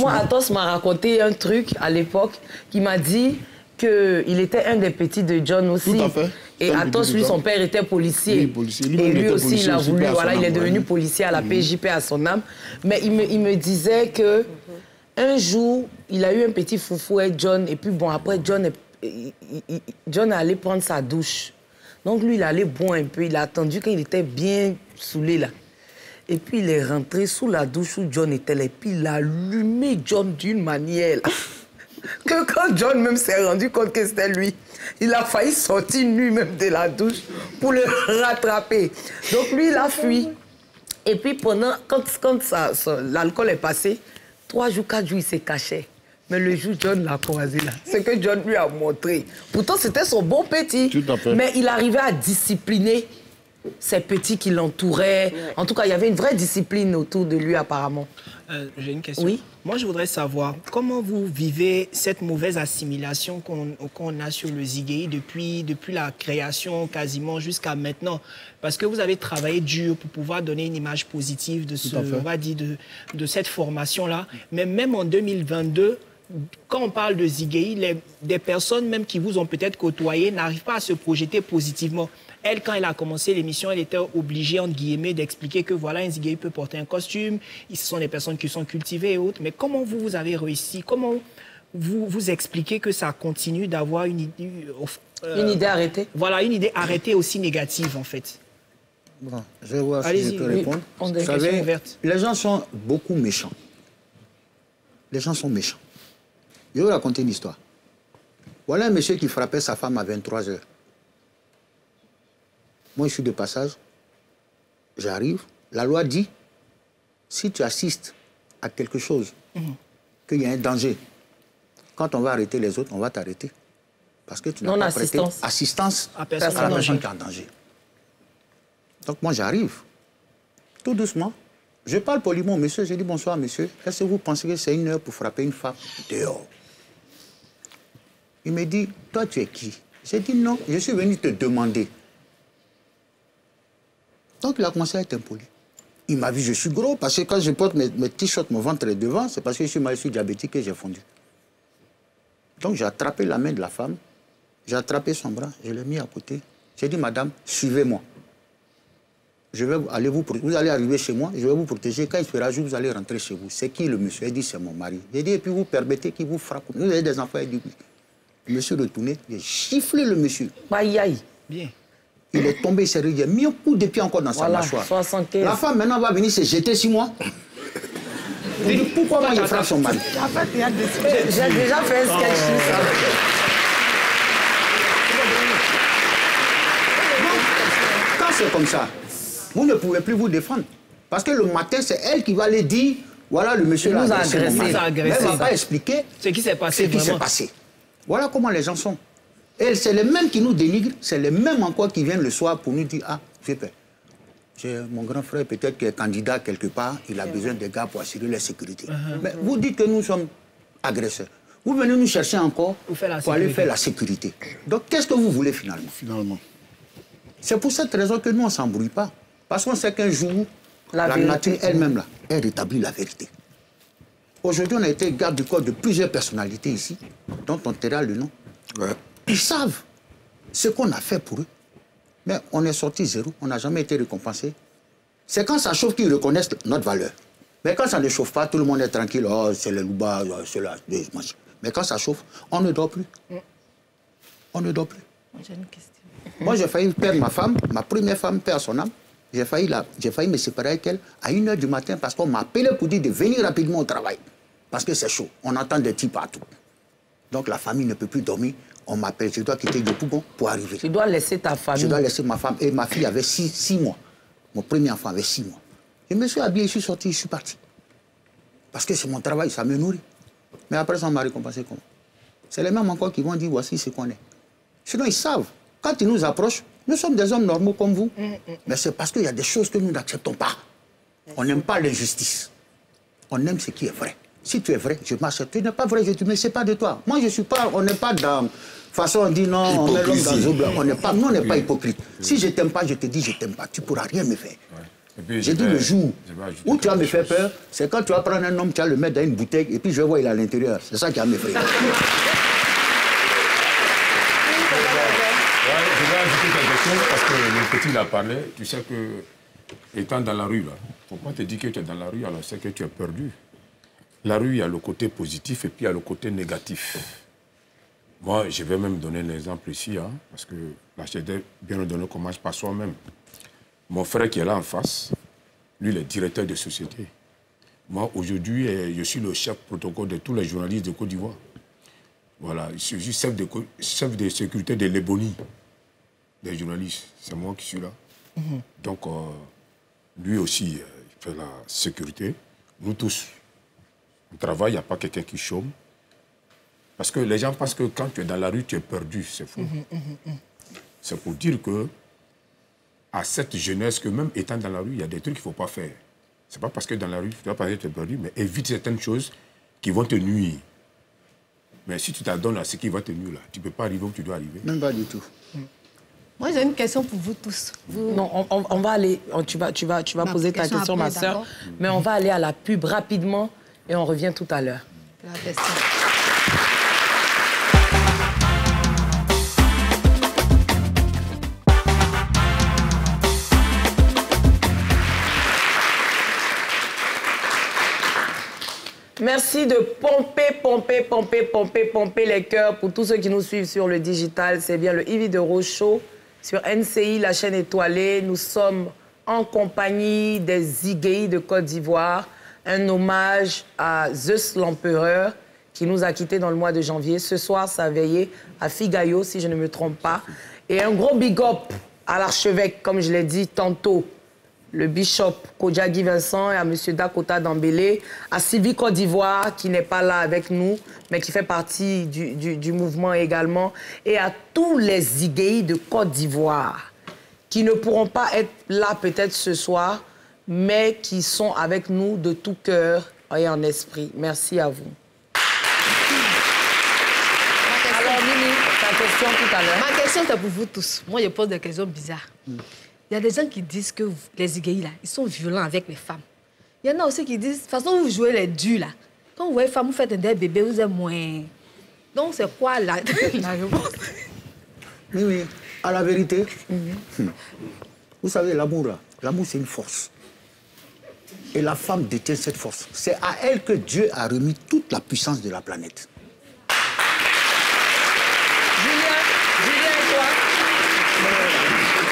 moi, m'a raconté un truc à l'époque qui m'a dit qu'il était un des petits de John aussi. Tout à fait. Et Athos, lui, son père était policier. Oui, policier. Lui et lui était aussi, policier, il a voulu, voilà, âme, il est devenu ouais. policier à la mmh. P J P à son âme. Mais il me, il me disait que mmh. un jour, il a eu un petit foufou avec John. Et puis bon, après, John est, il, il, John est allé prendre sa douche. Donc lui, il allait boire un peu. Il a attendu qu'il était bien saoulé là. Et puis, il est rentré sous la douche où John était là. Et puis, il a allumé John d'une manière. Là, que quand John même s'est rendu compte que c'était lui, il a failli sortir lui-même de la douche pour le rattraper. Donc, lui, il a fui. Et puis, pendant, quand, quand ça, ça, l'alcool est passé, trois jours, quatre jours, il s'est caché. Mais le jour, John l'a croisé là. C'est que John lui a montré. Pourtant, c'était son bon petit. Tout à fait. Mais il arrivait à discipliner ces petits qui l'entouraient. En tout cas, il y avait une vraie discipline autour de lui, apparemment. Euh, J'ai une question. Oui? Moi, je voudrais savoir, comment vous vivez cette mauvaise assimilation qu'on qu'on a sur le Ziguéhi depuis, depuis la création, quasiment, jusqu'à maintenant? Parce que vous avez travaillé dur pour pouvoir donner une image positive de, ce, on va dire, de, de cette formation-là. Mais même en deux mille vingt-deux... Quand on parle de Ziguéhi, les, des personnes même qui vous ont peut-être côtoyé n'arrivent pas à se projeter positivement. Elle, quand elle a commencé l'émission, elle était obligée, entre guillemets, d'expliquer que voilà, un Ziguéhi peut porter un costume, ce sont des personnes qui sont cultivées et autres. Mais comment vous, vous avez réussi? Comment vous, vous expliquez que ça continue d'avoir une idée... Euh, une idée arrêtée? Voilà, une idée arrêtée aussi négative, en fait. Bon, je vais voir si je peux répondre. Vous savez, les gens sont beaucoup méchants. Les gens sont méchants. Je vais vous raconter une histoire. Voilà un monsieur qui frappait sa femme à vingt-trois heures. Moi, je suis de passage. J'arrive. La loi dit, si tu assistes à quelque chose, mmh. qu'il y a un danger, quand on va arrêter les autres, on va t'arrêter. Parce que tu n'as pas assistance. prêté assistance à, personne à la personne qui est en danger. Donc moi, j'arrive. tout doucement. Je parle poliment au monsieur, je dis bonsoir monsieur. Est-ce que vous pensez que c'est une heure pour frapper une femme dehors? Il me dit, toi tu es qui? J'ai dit non, je suis venu te demander. Donc il a commencé à être impoli. Il m'a vu, je suis gros, parce que quand je porte mes, mes t-shirts, mon ventre est devant, c'est parce que je suis mal, je suis diabétique et j'ai fondu. Donc j'ai attrapé la main de la femme, j'ai attrapé son bras, je l'ai mis à côté. J'ai dit, madame, suivez-moi. Je vais aller vous, vous allez arriver chez moi, je vais vous protéger. Quand il fera jour, vous allez rentrer chez vous. C'est qui le monsieur? Il dit, c'est mon mari. J'ai dit, et puis vous permettez qu'il vous frappe. Vous avez des enfants? Il dit, oui. Le monsieur retourné, j'ai giflé le monsieur. Aïe, aïe. Bien. Il est tombé, il s'est mis un coup de pied encore dans voilà, sa mâchoire. soixante-quinze. La femme maintenant va venir se jeter sur moi. Je dis, pourquoi moi je frappe son mari? En fait, il y a des sujets. J'ai déjà fait un sketch sur oh. ça. Quand c'est comme ça, vous ne pouvez plus vous défendre. Parce que le matin, c'est elle qui va les dire, voilà, le monsieur l'a agressé. agressé. agressé. Elle ne va pas expliquer ce qui s'est passé. Ce qui s'est passé. Voilà comment les gens sont. Et c'est les mêmes qui nous dénigrent, c'est les mêmes encore qui viennent le soir pour nous dire, ah, j'ai peur. Mon grand frère, peut-être qu'il est candidat quelque part, il a besoin des gars pour assurer la sécurité. Uh -huh. Mais vous dites que nous sommes agresseurs. Vous venez nous chercher encore pour sécurité. aller faire la sécurité. Donc, qu'est-ce que vous voulez finalement? Finalement. C'est pour cette raison que nous, on ne s'embrouille pas. Parce qu'on sait qu'un jour, la, la nature elle-même, là, elle rétablit la vérité. Aujourd'hui, on a été garde du corps de plusieurs personnalités ici, dont on taira le nom. Ouais. Ils savent ce qu'on a fait pour eux. Mais on est sorti zéro, on n'a jamais été récompensé. C'est quand ça chauffe qu'ils reconnaissent notre valeur. Mais quand ça ne chauffe pas, tout le monde est tranquille. Oh, c'est le louba, c'est la... Mais quand ça chauffe, on ne dort plus. On ne dort plus. J'ai une question. Moi, j'ai failli perdre ma femme, ma première femme perd son âme. J'ai failli, la... failli me séparer avec elle à une heure du matin parce qu'on m'a appelé pour dire de venir rapidement au travail. Parce que c'est chaud, on entend des tirs partout. Donc la famille ne peut plus dormir, on m'appelle, je dois quitter le poubon pour arriver. Tu dois laisser ta famille. Je dois laisser ma femme. Et ma fille avait six, six mois. Mon premier enfant avait six mois. Je me suis habillé, je suis sorti, je suis parti. Parce que c'est mon travail, ça me nourrit. Mais après, ça m'a récompensé comment? C'est les mêmes encore qui vont dire, voici ce qu'on est. Sinon, ils savent. Quand ils nous approchent, nous sommes des hommes normaux comme vous. Mmh, mmh. Mais c'est parce qu'il y a des choses que nous n'acceptons pas. On n'aime pas l'injustice. On aime ce qui est vrai. Si tu es vrai, je m'accepte. Tu n'es pas vrai, je ne me sépare de toi. Moi, je ne suis pas... On n'est pas dans... façon, on dit non, on met l'homme dans le blanc. On n'est pas... Nous, on n'est pas hypocrite. Mmh. Si je ne t'aime pas, je te dis je ne t'aime pas. Tu ne pourras rien me faire. Ouais. J'ai dit le jour où tu vas me faire peur, c'est quand tu vas prendre un homme, tu vas le mettre dans une bouteille et puis je vais voir il est à l'intérieur. C'est ça qui a mes frères. Parce que le petit l'a parlé, tu sais que, étant dans la rue, là, pourquoi te dis que tu es dans la rue alors c'est que tu es perdu? La rue, il y a le côté positif et puis il y a le côté négatif. Moi, je vais même donner l'exemple ici, hein, parce que la C D, bien ordonnée, commence par soi-même. Mon frère qui est là en face, lui, il est directeur de société. Moi, aujourd'hui, je suis le chef protocole de tous les journalistes de Côte d'Ivoire. Voilà, je suis chef de, chef de sécurité de l'Ebony. Des journalistes, c'est moi qui suis là. Mmh. Donc, euh, lui aussi, euh, il fait la sécurité. Nous tous, on travaille, il n'y a pas quelqu'un qui chôme. Parce que les gens pensent que quand tu es dans la rue, tu es perdu, c'est faux. Mmh, mmh, mmh. C'est pour dire que, à cette jeunesse, que même étant dans la rue, il y a des trucs qu'il ne faut pas faire. C'est pas parce que dans la rue, tu dois pas être perdu, mais évite certaines choses qui vont te nuire. Mais si tu t'adonnes à ce qui va te nuire, là, tu ne peux pas arriver où tu dois arriver. Même pas du tout. Mmh. Moi, j'ai une question pour vous tous. Vous... Non, on, on, on va aller... On, tu vas, tu vas, tu vas ma poser question ta question, après, ma soeur. Mais on va aller à la pub rapidement et on revient tout à l'heure. La question. Merci de pomper, pomper, pomper, pomper, pomper les cœurs pour tous ceux qui nous suivent sur le digital. C'est bien le Ivy de Rochaud. Sur N C I, la chaîne étoilée, nous sommes en compagnie des Ziguéhi de Côte d'Ivoire. Un hommage à Zeus l'Empereur qui nous a quittés dans le mois de janvier. Ce soir, sa veillée à Figayo, si je ne me trompe pas. Et un gros big up à l'archevêque, comme je l'ai dit tantôt, le bishop Kodjo Guy-Vincent et à M. Dakota Dambélé, à Sylvie Côte d'Ivoire, qui n'est pas là avec nous, mais qui fait partie du, du, du mouvement également, et à tous les Ziguéhi de Côte d'Ivoire, qui ne pourront pas être là peut-être ce soir, mais qui sont avec nous de tout cœur et en esprit. Merci à vous. Alors, Mimi, ta question tout à l'heure. Ma question, c'est pour vous tous. Moi, je pose des questions bizarres. Mm. Il y a des gens qui disent que les Ziguéhi, là, ils sont violents avec les femmes. Il y en a aussi qui disent, de toute façon, vous jouez les durs, là. Quand vous voyez les femmes, vous faites des bébés, vous êtes moins... Donc, c'est quoi la, la réponse? Oui, oui. À la vérité, mm-hmm. vous savez, l'amour, là, l'amour, c'est une force. Et la femme détient cette force. C'est à elle que Dieu a remis toute la puissance de la planète.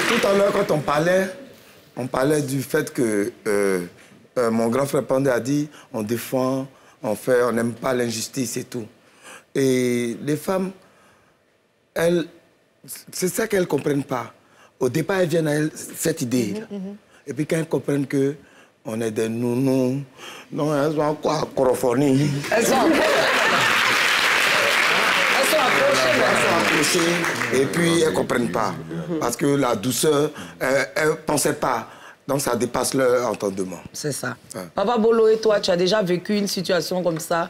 Tout à l'heure, quand on parlait, on parlait du fait que euh, euh, mon grand frère Pandé a dit on défend, on fait, on n'aime pas l'injustice et tout. Et les femmes, elles, c'est ça qu'elles ne comprennent pas. Au départ, elles viennent à elles, cette idée. Mmh, mmh. Et puis quand elles comprennent que on est des nounous, non, elles sont encore à corophonie. Elles sont et puis elles ne comprennent pas. Parce que la douceur, euh, elles ne pensaient pas. Donc ça dépasse leur entendement. C'est ça. Ouais. Papa Bolo, et toi, tu as déjà vécu une situation comme ça?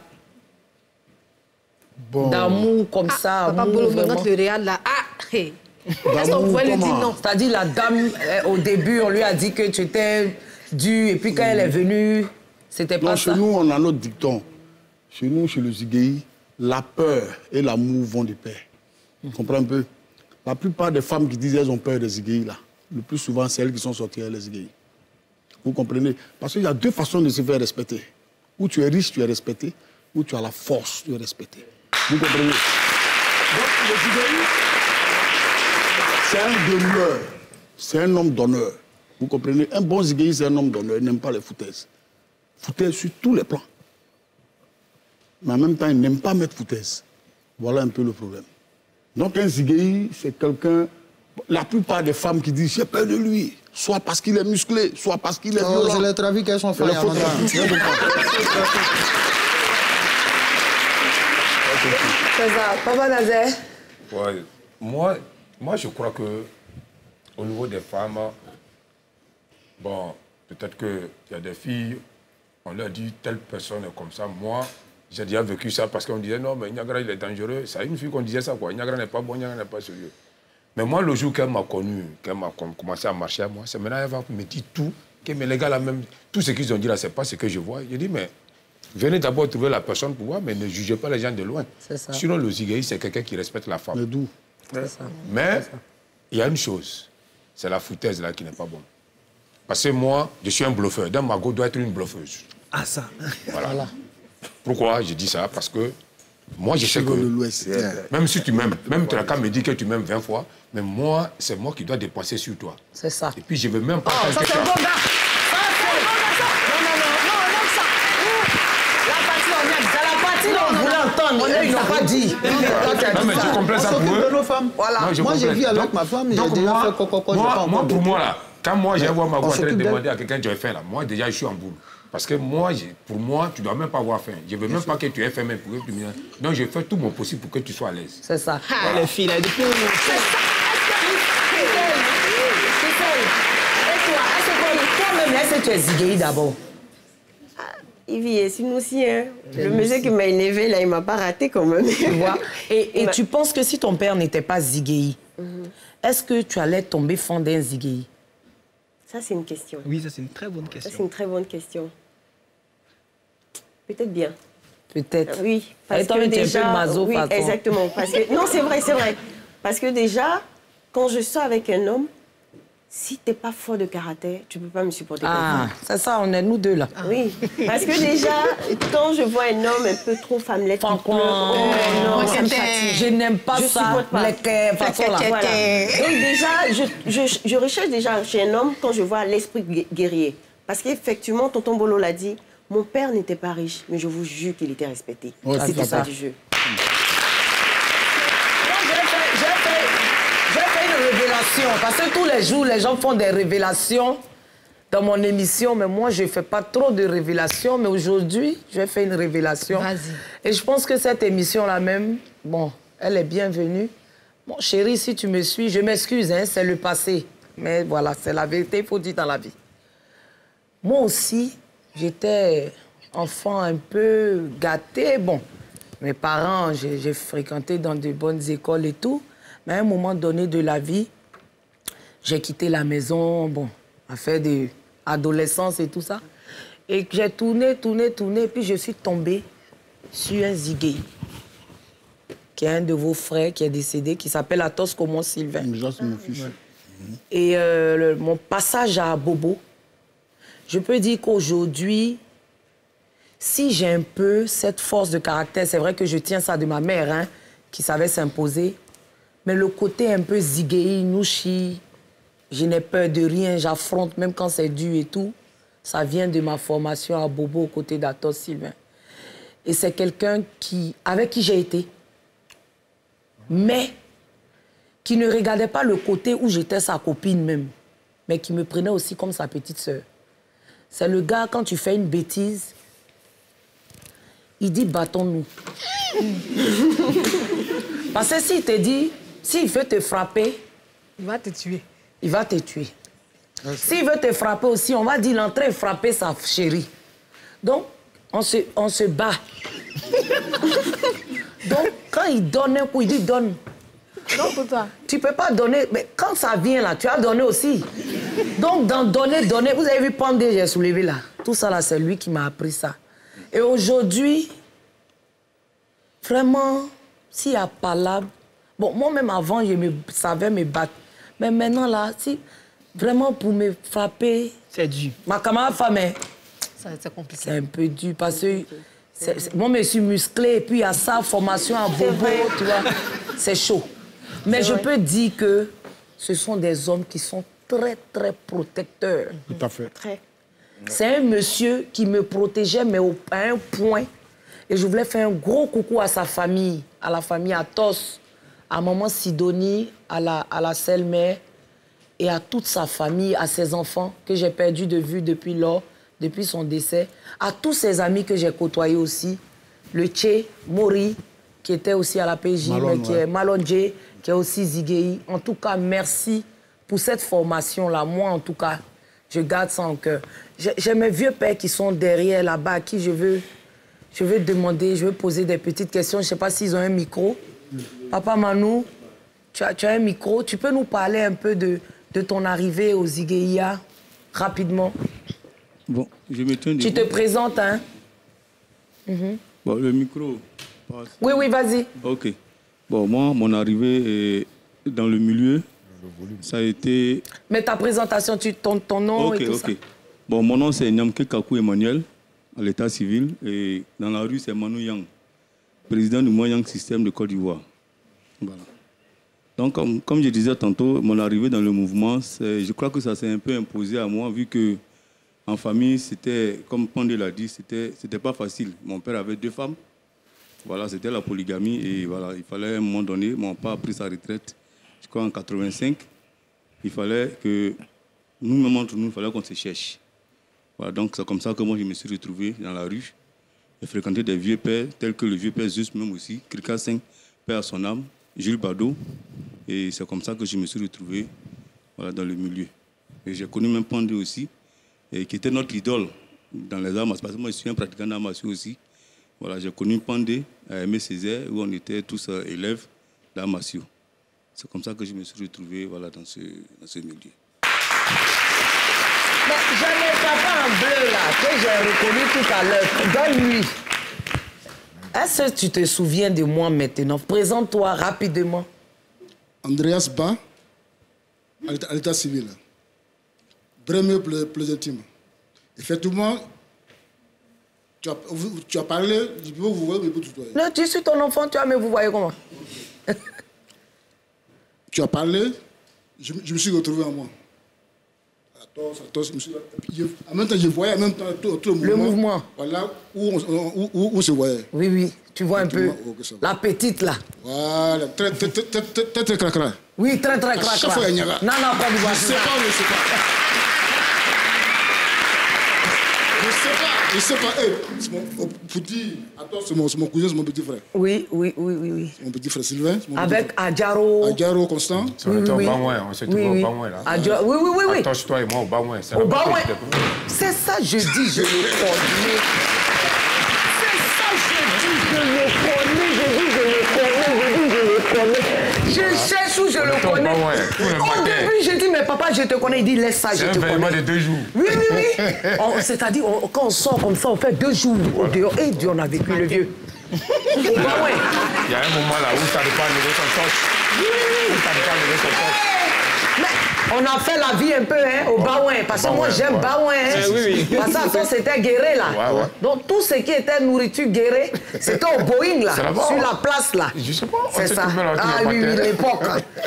Bon. D'amour comme ah, ça. Papa Bolo, vraiment... notre le réel là. Ah, hey. Est-ce qu'on pouvait lui dire non? C'est-à-dire la dame, euh, au début, on lui a dit que tu étais due. Et puis quand mmh. elle est venue, c'était pas non, ça. Chez nous, on a notre dicton. Chez nous, chez le Ziguéhi, la peur et l'amour vont de pair. Vous comprenez un peu? La plupart des femmes qui disent qu'elles ont peur des Ziguéhi, là, le plus souvent, c'est elles qui sont sorties avec les Ziguéhi. Vous comprenez? Parce qu'il y a deux façons de se faire respecter. Ou tu es riche, tu es respecté, ou tu as la force, tu es respecté. Vous comprenez? Donc, les Ziguéhi, c'est un demeure, c'est un homme d'honneur. Vous comprenez? Un bon Ziguéhi, c'est un homme d'honneur, il n'aime pas les foutaises. Foutaises sur tous les plans. Mais en même temps, il n'aime pas mettre foutaises. Voilà un peu le problème. Donc un Ziguéhi, c'est quelqu'un... La plupart des femmes qui disent « j'ai peur de lui », soit parce qu'il est musclé, soit parce qu'il est oh, violent. C'est les trafics qu'elles sont failles. C'est ça. Papa Nazaire. Ouais. Moi, moi, je crois que au niveau des femmes, bon, peut-être qu'il y a des filles, on leur dit « telle personne est comme ça, moi ». J'ai déjà vécu ça parce qu'on disait non, mais Niangara, il est dangereux. C'est une fille qu'on disait ça, quoi. Niangara n'est pas bon, Niangara n'est pas sérieux. Mais moi, le jour qu'elle m'a connu, qu'elle m'a commencé à marcher à moi, c'est maintenant elle va me dire tout. Que mes gars, là, même, tout ce qu'ils ont dit là, c'est pas ce que je vois. Je dis, mais venez d'abord trouver la personne pour voir, mais ne jugez pas les gens de loin. Ça. Sinon, le Ziguéhi, c'est quelqu'un qui respecte la femme. Le doux. Ouais. Ça. Mais il y a une chose, c'est la foutaise là qui n'est pas bonne. Parce que moi, je suis un bluffeur. Dans ma go, doit être une bluffeuse. Ah, ça. Voilà. Voilà. Pourquoi je dis ça? Parce que moi, je sais que même si tu m'aimes, même Traka me dit que tu m'aimes vingt fois, mais moi, c'est moi qui dois dépenser sur toi. C'est ça. Et puis, je veux même pas... Oh, ça, c'est bon, gars. Ça, c'est bon, gars, ça. Non, non, non, non, on aime ça. La partie, on aime ça. La partie, là, on voulait entendre. On aime, ils n'ont pas dit. Non, mais je comprends ça pour eux. Moi, j'ai vu avec ma femme, j'ai déjà fait coco-coco. Moi, pour moi, là, quand moi, j'ai voir ma voix en train de demander à quelqu'un tu as fait, là, moi, déjà, je suis en boule. Parce que moi, pour moi, tu ne dois même pas avoir faim. Je ne veux même pas que tu aies faim, même pour que tu me... Donc, je fais tout mon possible pour que tu sois à l'aise. C'est ça. Ah, voilà. Les filles, là, depuis... C'est ça. Et toi, est-ce que toi-même, est-ce que tu es Ziguéhi d'abord? Yves, sinon aussi, hein. Le monsieur qui m'a élevé, là, il ne m'a pas raté quand même. Tu vois? Et, et bah... tu penses que si ton père n'était pas Ziguéhi, mm -hmm. est-ce que tu allais tomber fond d'un Ziguéhi? Ça, c'est une question. Oui, ça, c'est une très bonne question. Ça, c'est une très bonne question. Peut-être bien. Peut-être. Oui, parce que déjà... Maso, oui, exactement. Parce que... Non, c'est vrai, c'est vrai. Parce que déjà, quand je sors avec un homme, si t'es pas fort de caractère, tu peux pas me supporter. Ah, ça, ça, on est nous deux, là. Ah. Oui, parce que déjà, quand je vois un homme un peu trop femmelette, oh, oh, non, ça me fatigue. Je n'aime pas je ça, pas. Les thèmes, façon, là. Voilà. Donc déjà, je, je, je recherche déjà chez un homme quand je vois l'esprit guerrier. Parce qu'effectivement, tonton Bolo l'a dit, mon père n'était pas riche, mais je vous jure qu'il était respecté. Ouais, c'était ça du jeu. Parce que tous les jours, les gens font des révélations dans mon émission, mais moi, je ne fais pas trop de révélations. Mais aujourd'hui, j'ai fait une révélation. Et je pense que cette émission-là même, bon, elle est bienvenue. Bon, chérie, si tu me suis, je m'excuse, hein, c'est le passé. Mais voilà, c'est la vérité, il faut dire dans la vie. Moi aussi, j'étais enfant un peu gâté. Bon, mes parents, j'ai fréquenté dans de bonnes écoles et tout. Mais à un moment donné de la vie, j'ai quitté la maison, bon, à faire des adolescences et tout ça. Et j'ai tourné, tourné, tourné, puis je suis tombée sur un Ziguéhi, qui est un de vos frères qui est décédé, qui s'appelle Athos Comon Sylvain. Déjà, c'est mon fils. Et euh, le, mon passage à Bobo, je peux dire qu'aujourd'hui, si j'ai un peu cette force de caractère, c'est vrai que je tiens ça de ma mère, hein, qui savait s'imposer, mais le côté un peu Ziguéhi, nouchi, je n'ai peur de rien, j'affronte même quand c'est dur et tout, ça vient de ma formation à Bobo aux côtés d'Athos Sylvain. Et c'est quelqu'un qui, avec qui j'ai été, mais qui ne regardait pas le côté où j'étais sa copine même, mais qui me prenait aussi comme sa petite sœur. C'est le gars, quand tu fais une bêtise, il dit « battons-nous ». Parce que s'il te dit, s'il veut te frapper... Il va te tuer. Il va te tuer. S'il veut te frapper aussi, on va dire l'entrée et frapper sa chérie. Donc, on se, on se bat. Donc, quand il donne un coup, il dit « donne ». Donc, pour toi. Tu peux pas donner, mais quand ça vient là, tu as donné aussi. Donc, dans donner, donner, vous avez vu Pandé, j'ai soulevé là. Tout ça là, c'est lui qui m'a appris ça. Et aujourd'hui, vraiment, s'il y a palabre... Bon, moi-même avant, je me savais me battre. Mais maintenant là, si vraiment pour me frapper... C'est dur. Ma camarade femme, c'est compliqué. C'est un peu dur parce que... Moi, je suis musclé et puis à sa formation à Bobo, tu vois, c'est chaud. Mais je vrai. peux dire que ce sont des hommes qui sont très, très protecteurs. Tout à fait. Très. C'est un monsieur qui me protégeait, mais au, à un point. Et je voulais faire un gros coucou à sa famille, à la famille Athos, à maman Sidonie, à la, à la Selmer, et à toute sa famille, à ses enfants que j'ai perdu de vue depuis lors. Depuis son décès, à tous ses amis que j'ai côtoyés aussi, le Tché, Mori, qui était aussi à la P J, Malone, qui ouais. est Malonje, qui est aussi Ziguéhi. En tout cas, merci pour cette formation-là. Moi, en tout cas, je garde ça en cœur. J'ai mes vieux pères qui sont derrière, là-bas, à qui je veux, je veux demander, je veux poser des petites questions. Je ne sais pas s'ils ont un micro. Papa Manou, tu as, tu as un micro. Tu peux nous parler un peu de, de ton arrivée au Ziguéhia, rapidement? Bon, je me tiens tu te coup. présentes, hein? Mm-hmm. Bon, le micro passe. Oui, oui, vas-y. OK. Bon, moi, mon arrivée est dans le milieu, ça a été... Mais ta présentation, tu, ton, ton nom okay, et tout okay. ça. OK, OK. Bon, mon nom, c'est Nyamke Kakou Emmanuel, à l'état civil, et dans la rue, c'est Manou Yang, président du Moyang Système de Côte d'Ivoire. Voilà. Donc, comme, comme je disais tantôt, mon arrivée dans le mouvement, je crois que ça s'est un peu imposé à moi, vu que en famille, c'était, comme Pandé l'a dit, c'était pas facile. Mon père avait deux femmes. Voilà, c'était la polygamie. Et voilà, il fallait à un moment donné, mon père a pris sa retraite, je crois en quatre-vingt-cinq. Il fallait que nous-mêmes, entre nous, il fallait qu'on se cherche. Voilà, donc c'est comme ça que moi, je me suis retrouvé dans la rue. J'ai fréquenté des vieux pères, tels que le vieux père Zeus, même aussi, Krika cinq, père à son âme, Jules Bado. Et c'est comme ça que je me suis retrouvé voilà, dans le milieu. Et j'ai connu même Pandé aussi. Et qui était notre idole dans les arts parce que moi je suis un pratiquant d'arts martiaux aussi. Voilà, j'ai connu Pandé, à Aimé Césaire, où on était tous élèves d'arts martiaux. C'est comme ça que je me suis retrouvé voilà, dans, ce, dans ce milieu. J'en ai papa en bleu là, que j'ai reconnu tout à l'heure. Donne-lui. Est-ce que tu te souviens de moi maintenant? Présente-toi rapidement. Andreas Ba, à l'état civil. Premier plaisantin. Effectivement, tu as, tu as parlé, je peux vous voir, mais peux tutoyer. Non, tu suis ton enfant, tu as, mais vous voyez comment. Tu as parlé, je, je me suis retrouvé à moi. À tous, à tous, je me suis... Je, en même temps, je voyais, en même temps, tout, tout le, le mouvement. Le mouvement. Voilà, où on, où, où, où on se voyait. Oui, oui, tu vois un peu la petite, là. Voilà, très, très, très, très, très, très, très cracra. Oui, très, très cracra. À chaque fois, il y a non, non, pas du tout. Je ne sais pas, je ne sais pas. Je sais pas, je sais pas. Hey, mon petit, attends, c'est mon, mon cousin, c'est mon petit frère. Oui, oui, oui, oui, oui. Mon petit frère Sylvain. Mon avec Adjaro. Adjaro Constant. C'est oui, oui. On s'est trouvé oui, au Baouin, là. Adjaro. Oui, oui, oui, oui. Attache toi et moi au Baouin. Au Baouin. C'est ça, je dis, je le connais. C'est ça, je dis, je le connais, je dis, je le connais, je dis, je le connais. Je cherche où je le connais. Au début, je dis, mais papa, je te connais. Il dit, laisse ça, je te connais. C'est un événement de deux jours. Oui, oui, oui. C'est-à-dire, quand on sort comme ça, on fait deux jours au dehors. Et Dieu, on a vécu le vieux. Il y a un moment là où ça ne peut pas lever son torche. Oui, oui. Ça ne peut pas lever son torche. On a fait la vie un peu hein, au ouais. Baouin, parce que moi j'aime ouais. Baouin. Hein. Oui, oui, oui. Parce que c'était guéré là. Ouais, ouais. Donc tout ce qui était nourriture guéré, c'était au Boeing là, là sur la place là. Je sais pas. C'est ça. Là, ah oui, oui, l'époque.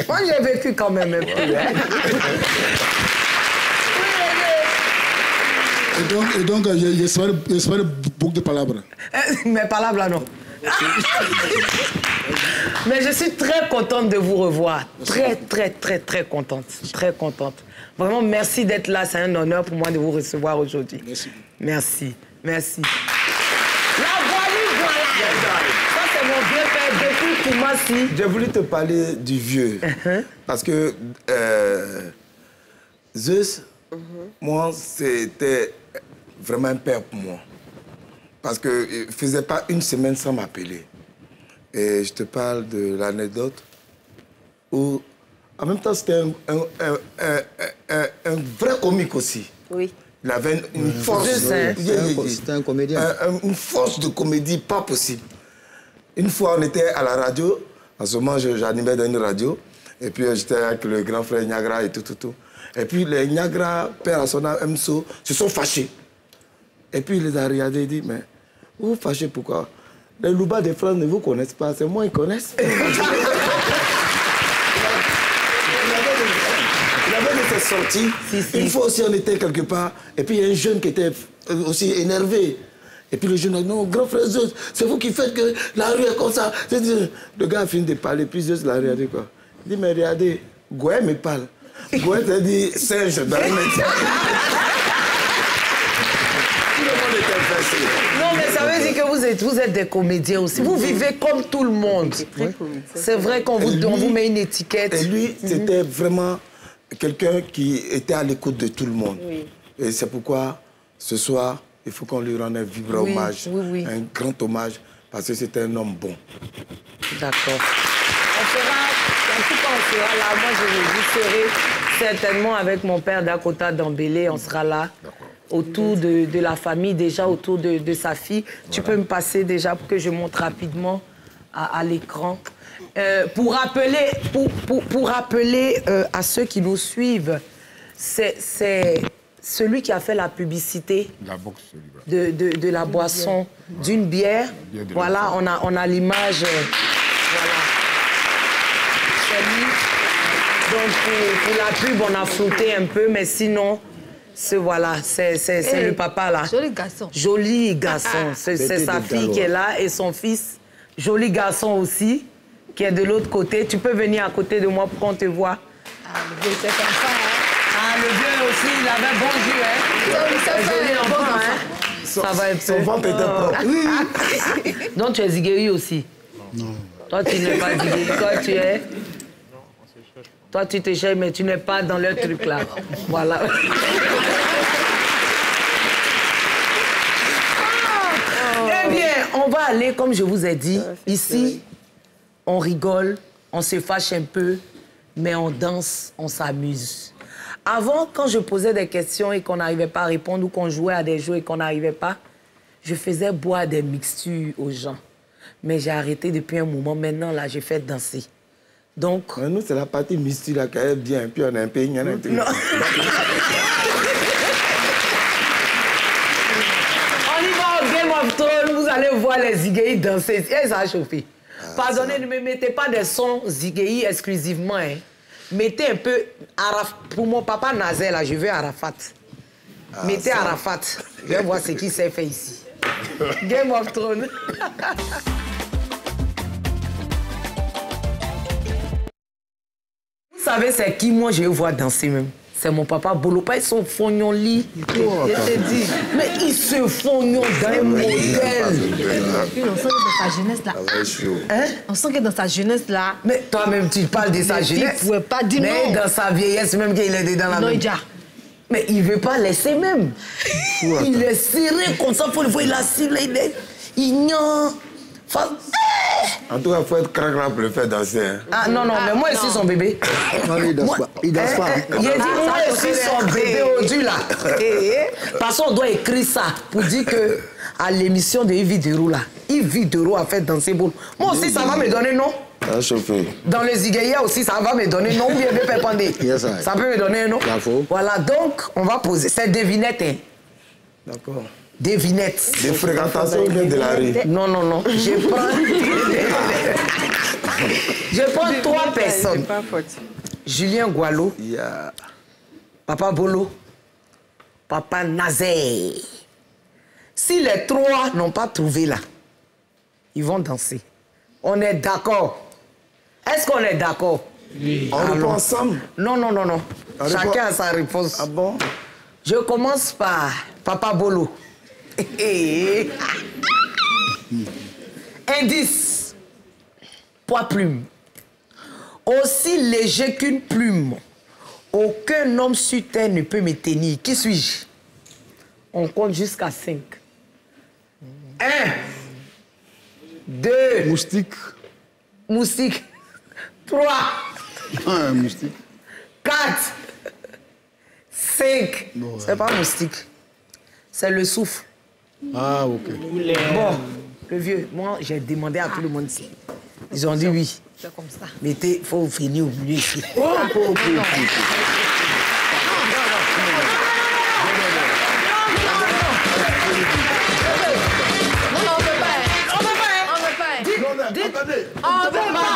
Moi j'ai vécu quand même un peu. Ouais. Hein. Et donc, et donc j'espère beaucoup de palabres. Mais palabres non. Mais je suis très contente de vous revoir. Très, très, très, très contente. Très contente. Vraiment, merci d'être là. C'est un honneur pour moi de vous recevoir aujourd'hui. Merci. Merci. Merci. La voilure, voilà. Ça, c'est mon vieux père depuis Koumassi. J'ai voulu te parler du vieux. Uh-huh. Parce que euh, Zeus, uh-huh. moi, c'était vraiment un père pour moi. Parce qu'il ne faisait pas une semaine sans m'appeler. Et je te parle de l'anecdote où, en même temps, c'était un, un, un, un, un, un vrai comique aussi. Oui. Il avait une, une force. C'était un, un comédien. Un, un, une force de comédie pas possible. Une fois, on était à la radio. En ce moment, j'animais dans une radio. Et puis, j'étais avec le grand frère Niangara et tout, tout, tout. Et puis, les Niangara, père Asona, M S O, se sont fâchés. Et puis, il les a regardés et dit, mais vous vous fâchez pourquoi? Les Louba de France ne vous connaissent pas, c'est moi ils connaissent. il, avait, il avait de cette sortie. Si, si. Une fois aussi, on était quelque part, et puis il y a un jeune qui était aussi énervé. Et puis le jeune a dit, non, grand frère Zeus, c'est vous qui faites que la rue est comme ça. Le gars a fini de parler, puis Zeus l'a regardé quoi. Il dit, mais regardez, Gouet me parle. Gouet a dit, Serge Dali. Non, mais ça veut dire que vous êtes, vous êtes des comédiens aussi. Vous vivez comme tout le monde. C'est vrai qu'on vous, on vous met une étiquette. Et lui, c'était vraiment quelqu'un qui était à l'écoute de tout le monde. Oui. Et c'est pourquoi, ce soir, il faut qu'on lui rende un vibrant oui, hommage, oui, oui. un grand hommage, parce que c'était un homme bon. D'accord. On fera, en tout cas, on sera là. Moi, je vous serai certainement avec mon père Dakota Dambélé. On sera là. D'accord. Autour de, de la famille, déjà autour de, de sa fille. Voilà. Tu peux me passer déjà pour que je monte rapidement à, à l'écran. Euh, pour rappeler, pour, pour, pour rappeler euh, à ceux qui nous suivent, c'est celui qui a fait la publicité la boxe, de, de, de la boisson, d'une bière. Bière. bière voilà, on a, on a l'image. Euh, voilà. Donc pour, pour la pub, on a flotté un peu, mais sinon... Ce voilà, c'est hey, le papa là. Joli garçon. Joli garçon. C'est sa fille qui est là et son fils. Joli garçon aussi, qui est de l'autre côté. Tu peux venir à côté de moi pour qu'on te voit. Ah, le vieux, c'est comme ça, hein. Ah, le vieux aussi, il avait bon jus, hein. Oui, joli enfant, bon hein. Son, ça va être son ventre était propre. Donc tu es Ziguéhi aussi. Non. Toi, tu n'es pas Ziguéhi. Toi, tu es... Toi, tu te cherches, mais tu n'es pas dans leur truc, là. Voilà. Ah, oh. Eh bien, on va aller, comme je vous ai dit, ici, on rigole, on se fâche un peu, mais on danse, on s'amuse. Avant, quand je posais des questions et qu'on n'arrivait pas à répondre ou qu'on jouait à des jeux et qu'on n'arrivait pas, je faisais boire des mixtures aux gens. Mais j'ai arrêté depuis un moment. Maintenant, là, j'ai fait danser. Donc... Mais nous, c'est la partie mystique là, qui est bien, puis on est un peu... Non. Non. On y va au Game of Thrones, vous allez voir les Ziguéhi danser. Et ça a chauffé. Ah, pardonnez, ça... ne me mettez pas des sons Ziguéhi exclusivement. Hein. Mettez un peu... Araf... Pour mon papa Nazaire, là, je veux Arafat. Ah, mettez ça... Arafat. Je vais voir ce qui s'est fait ici. Game of Thrones. Vous savez, c'est qui moi je vois danser même. c'est mon papa Bolopa, ils sont fognons lit. Mais ils se fognons d'un modèle. On sent que dans sa jeunesse là. Hein? On sent que dans sa jeunesse là. Mais toi-même, tu parles de sa jeunesse. Tu pas dire mais non. Dans sa vieillesse, même qu'il est dans la non, même. Mais il ne veut pas laisser même. Il est serré comme ça, il faut le voir, il a ciré, il est. Il n'y a. En tout cas, il faut être craquant pour le faire danser. Hein. Ah non, non, mais moi, je suis son bébé. Non, il danse pas. Il danse pas. Il dit, moi, je suis son bébé au dû là. Parce qu'on doit écrire ça pour dire que à l'émission de Yves Dero là, Yves Dero a fait danser boule. Moi aussi, ça va me donner non. Dans les Ziguéhi aussi, ça va me donner non. Ou bien Père Pandé. Ça peut me donner non. Voilà, donc, on va poser cette devinette. D'accord. Des vignettes. Des fréquentations de la rue. Non, non, non. Je prends... Je prends trois personnes. Julien Goualo. Yeah. Papa Bolo. Papa Nazaire. Si les trois n'ont pas trouvé là, ils vont danser. On est d'accord. Est-ce qu'on est d'accord? Oui. On répond ensemble? Non, non, non, non. On Chacun répond... a sa réponse. Ah bon? Je commence par Papa Bolo. Indice. Poids plume. Aussi léger qu'une plume, aucun homme sur terre ne peut me tenir. Qui suis-je? On compte jusqu'à cinq. un, deux... Moustique. Moustique. trois. Un moustique. quatre. cinq. C'est pas moustique. C'est le souffle. Ah, ok. Bon, le vieux, moi, j'ai demandé à tout le monde ici. Ils ont dit oui. C'est comme ça. Mais il faut finir au milieu ici. Oh, oh, oh, oh, oh. On ne peut pas. On ne peut pas. On ne peut pas.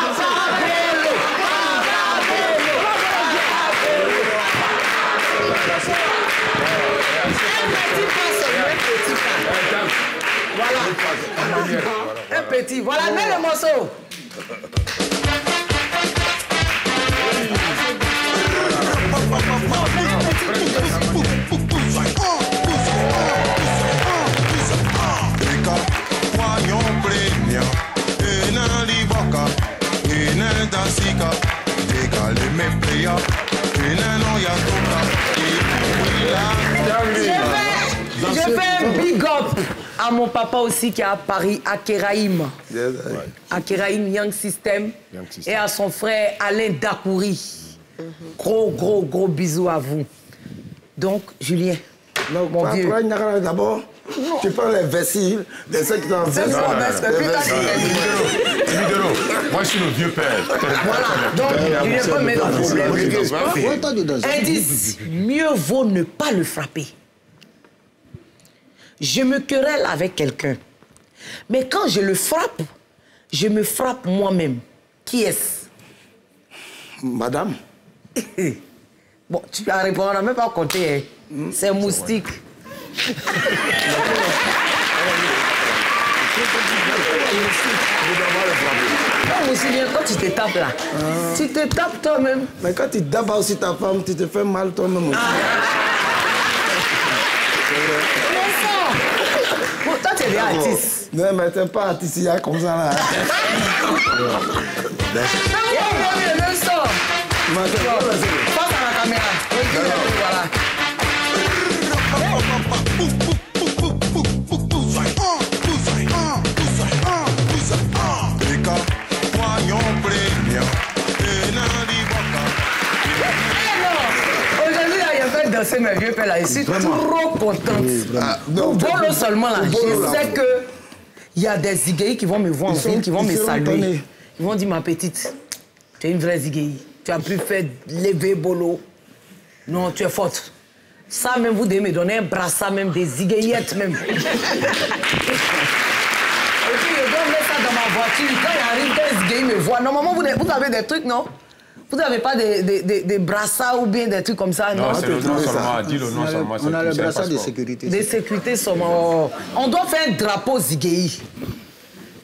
Voilà. Un petit. Voilà, mets le morceau. Je fais un big up à mon papa aussi qui est à Paris, à Kéraïm. Yes, right. À Kéraïm, Yang System. Yang System. Et à son frère Alain Dakouri. Mm-hmm. Gros, gros, gros bisous à vous. Donc, Julien, non, mon vieux. D'abord, tu prends les vessives des ceux qui t'en font. C'est moi, parce que plus t'as moi, je suis le vieux père. Voilà, donc, Julien peut mettre un problème. Indice, mieux vaut ne pas le frapper. Je me querelle avec quelqu'un. Mais quand je le frappe, je me frappe moi-même. Qui est-ce? Madame. Bon, tu la réponds, on n'a même pas compté. Hein. Mmh, c'est moustique. Non, Moustique, quand tu te tapes là, ah. tu te tapes toi-même. Mais quand tu tapes aussi ta femme, tu te fais mal toi-même aussi. Ah. Toi, tu es bien artiste. Non, mais t'es pas artiste, il y a comme ça là. Passe à la caméra. C'est mes vieux pères là, je suis vraiment trop contente. Oui, ah, non, Bolo seulement là, Bolo, je sais qu'il y a des Ziguéhi qui vont me voir en film, qui vont me saluer. Entonnés. Ils vont dire ma petite, tu es une vraie Ziguéhi. Tu as pu faire lever Bolo. Non, tu es forte. Ça même, vous devez me donner un brassard même, des Ziguéhiettes même. Et puis je dois mettre ça dans ma voiture. Quand il arrive, quand les Ziguéhi me voient, normalement vous avez des trucs, non? Vous n'avez pas des, des, des, des brassards ou bien des trucs comme ça? Non, non c'est le nom seulement. Dis le nom seulement. On a le brassard de sécurité. De sécurité seulement. On doit faire un drapeau Ziguéhi.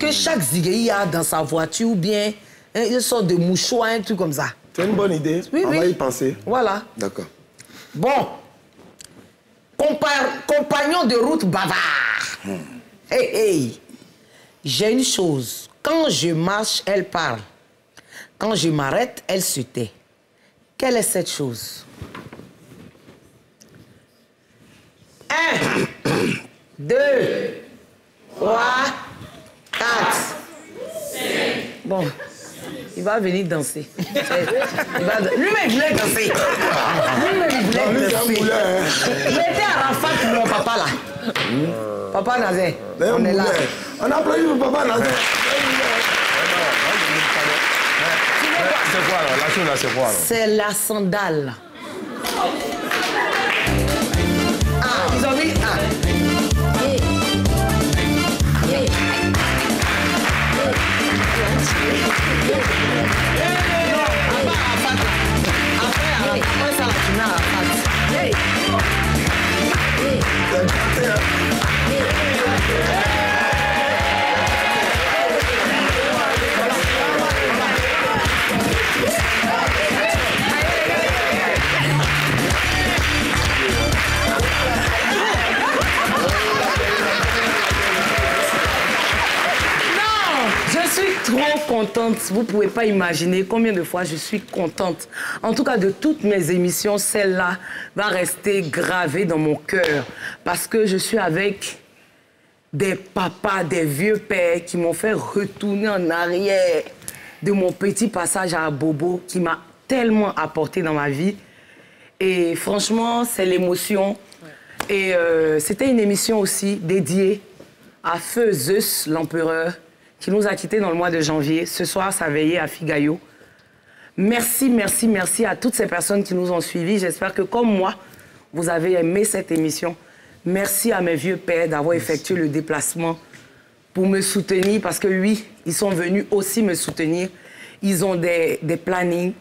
Que chaque Ziguéhi a dans sa voiture ou bien une sorte de mouchoir, un truc comme ça. C'est une bonne idée. Oui, on oui. va y penser. Voilà. D'accord. Bon, compar, compagnon de route bavard. Hum. Hey, hey. J'ai une chose. Quand je marche, elle parle. Quand je m'arrête, elle se tait. Quelle est cette chose? un, deux, trois, quatre, cinq. Bon, il va venir danser. Il va... Lui-même, il voulait danser. Lui-même, il voulait danser. Il était à Arafat pour mon papa, là. Mmh. Papa Nazaire, on moulet. Est là. On a applaudi mon papa Nazaire. C'est quoi, là? La chose, là, c'est quoi, là? C'est la sandale. Ils ont mis un. Trop contente, vous pouvez pas imaginer combien de fois je suis contente. En tout cas, de toutes mes émissions, celle-là va rester gravée dans mon cœur. Parce que je suis avec des papas, des vieux pères qui m'ont fait retourner en arrière de mon petit passage à Bobo qui m'a tellement apporté dans ma vie. Et franchement, c'est l'émotion. Et euh, c'était une émission aussi dédiée à Feu Zeus, l'empereur, qui nous a quittés dans le mois de janvier. Ce soir, sa veillée à Figayo. Merci, merci, merci à toutes ces personnes qui nous ont suivis. J'espère que, comme moi, vous avez aimé cette émission. Merci à mes vieux pères d'avoir effectué le déplacement pour me soutenir, parce que, oui, ils sont venus aussi me soutenir. Ils ont des, des plannings,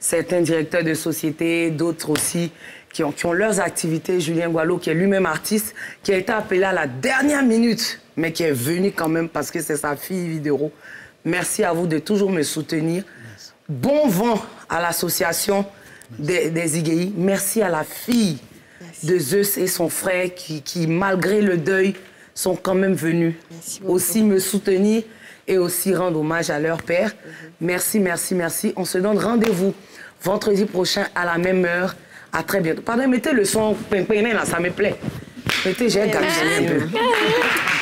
certains directeurs de société, d'autres aussi, qui ont, qui ont leurs activités. Julien Goualo, qui est lui-même artiste, qui a été appelé à la dernière minute, mais qui est venue quand même parce que c'est sa fille Vidéro. Merci à vous de toujours me soutenir. Yes. Bon vent à l'association des, des Ziguéhi. Merci à la fille Merci. de Zeus et son frère qui, qui, malgré le deuil, sont quand même venus aussi me soutenir et aussi rendre hommage à leur père. Mm-hmm. Merci, merci, merci. On se donne rendez-vous vendredi prochain à la même heure. À très bientôt. Pardon, mettez le son, ça me plaît. Mettez, j'ai gâché un peu.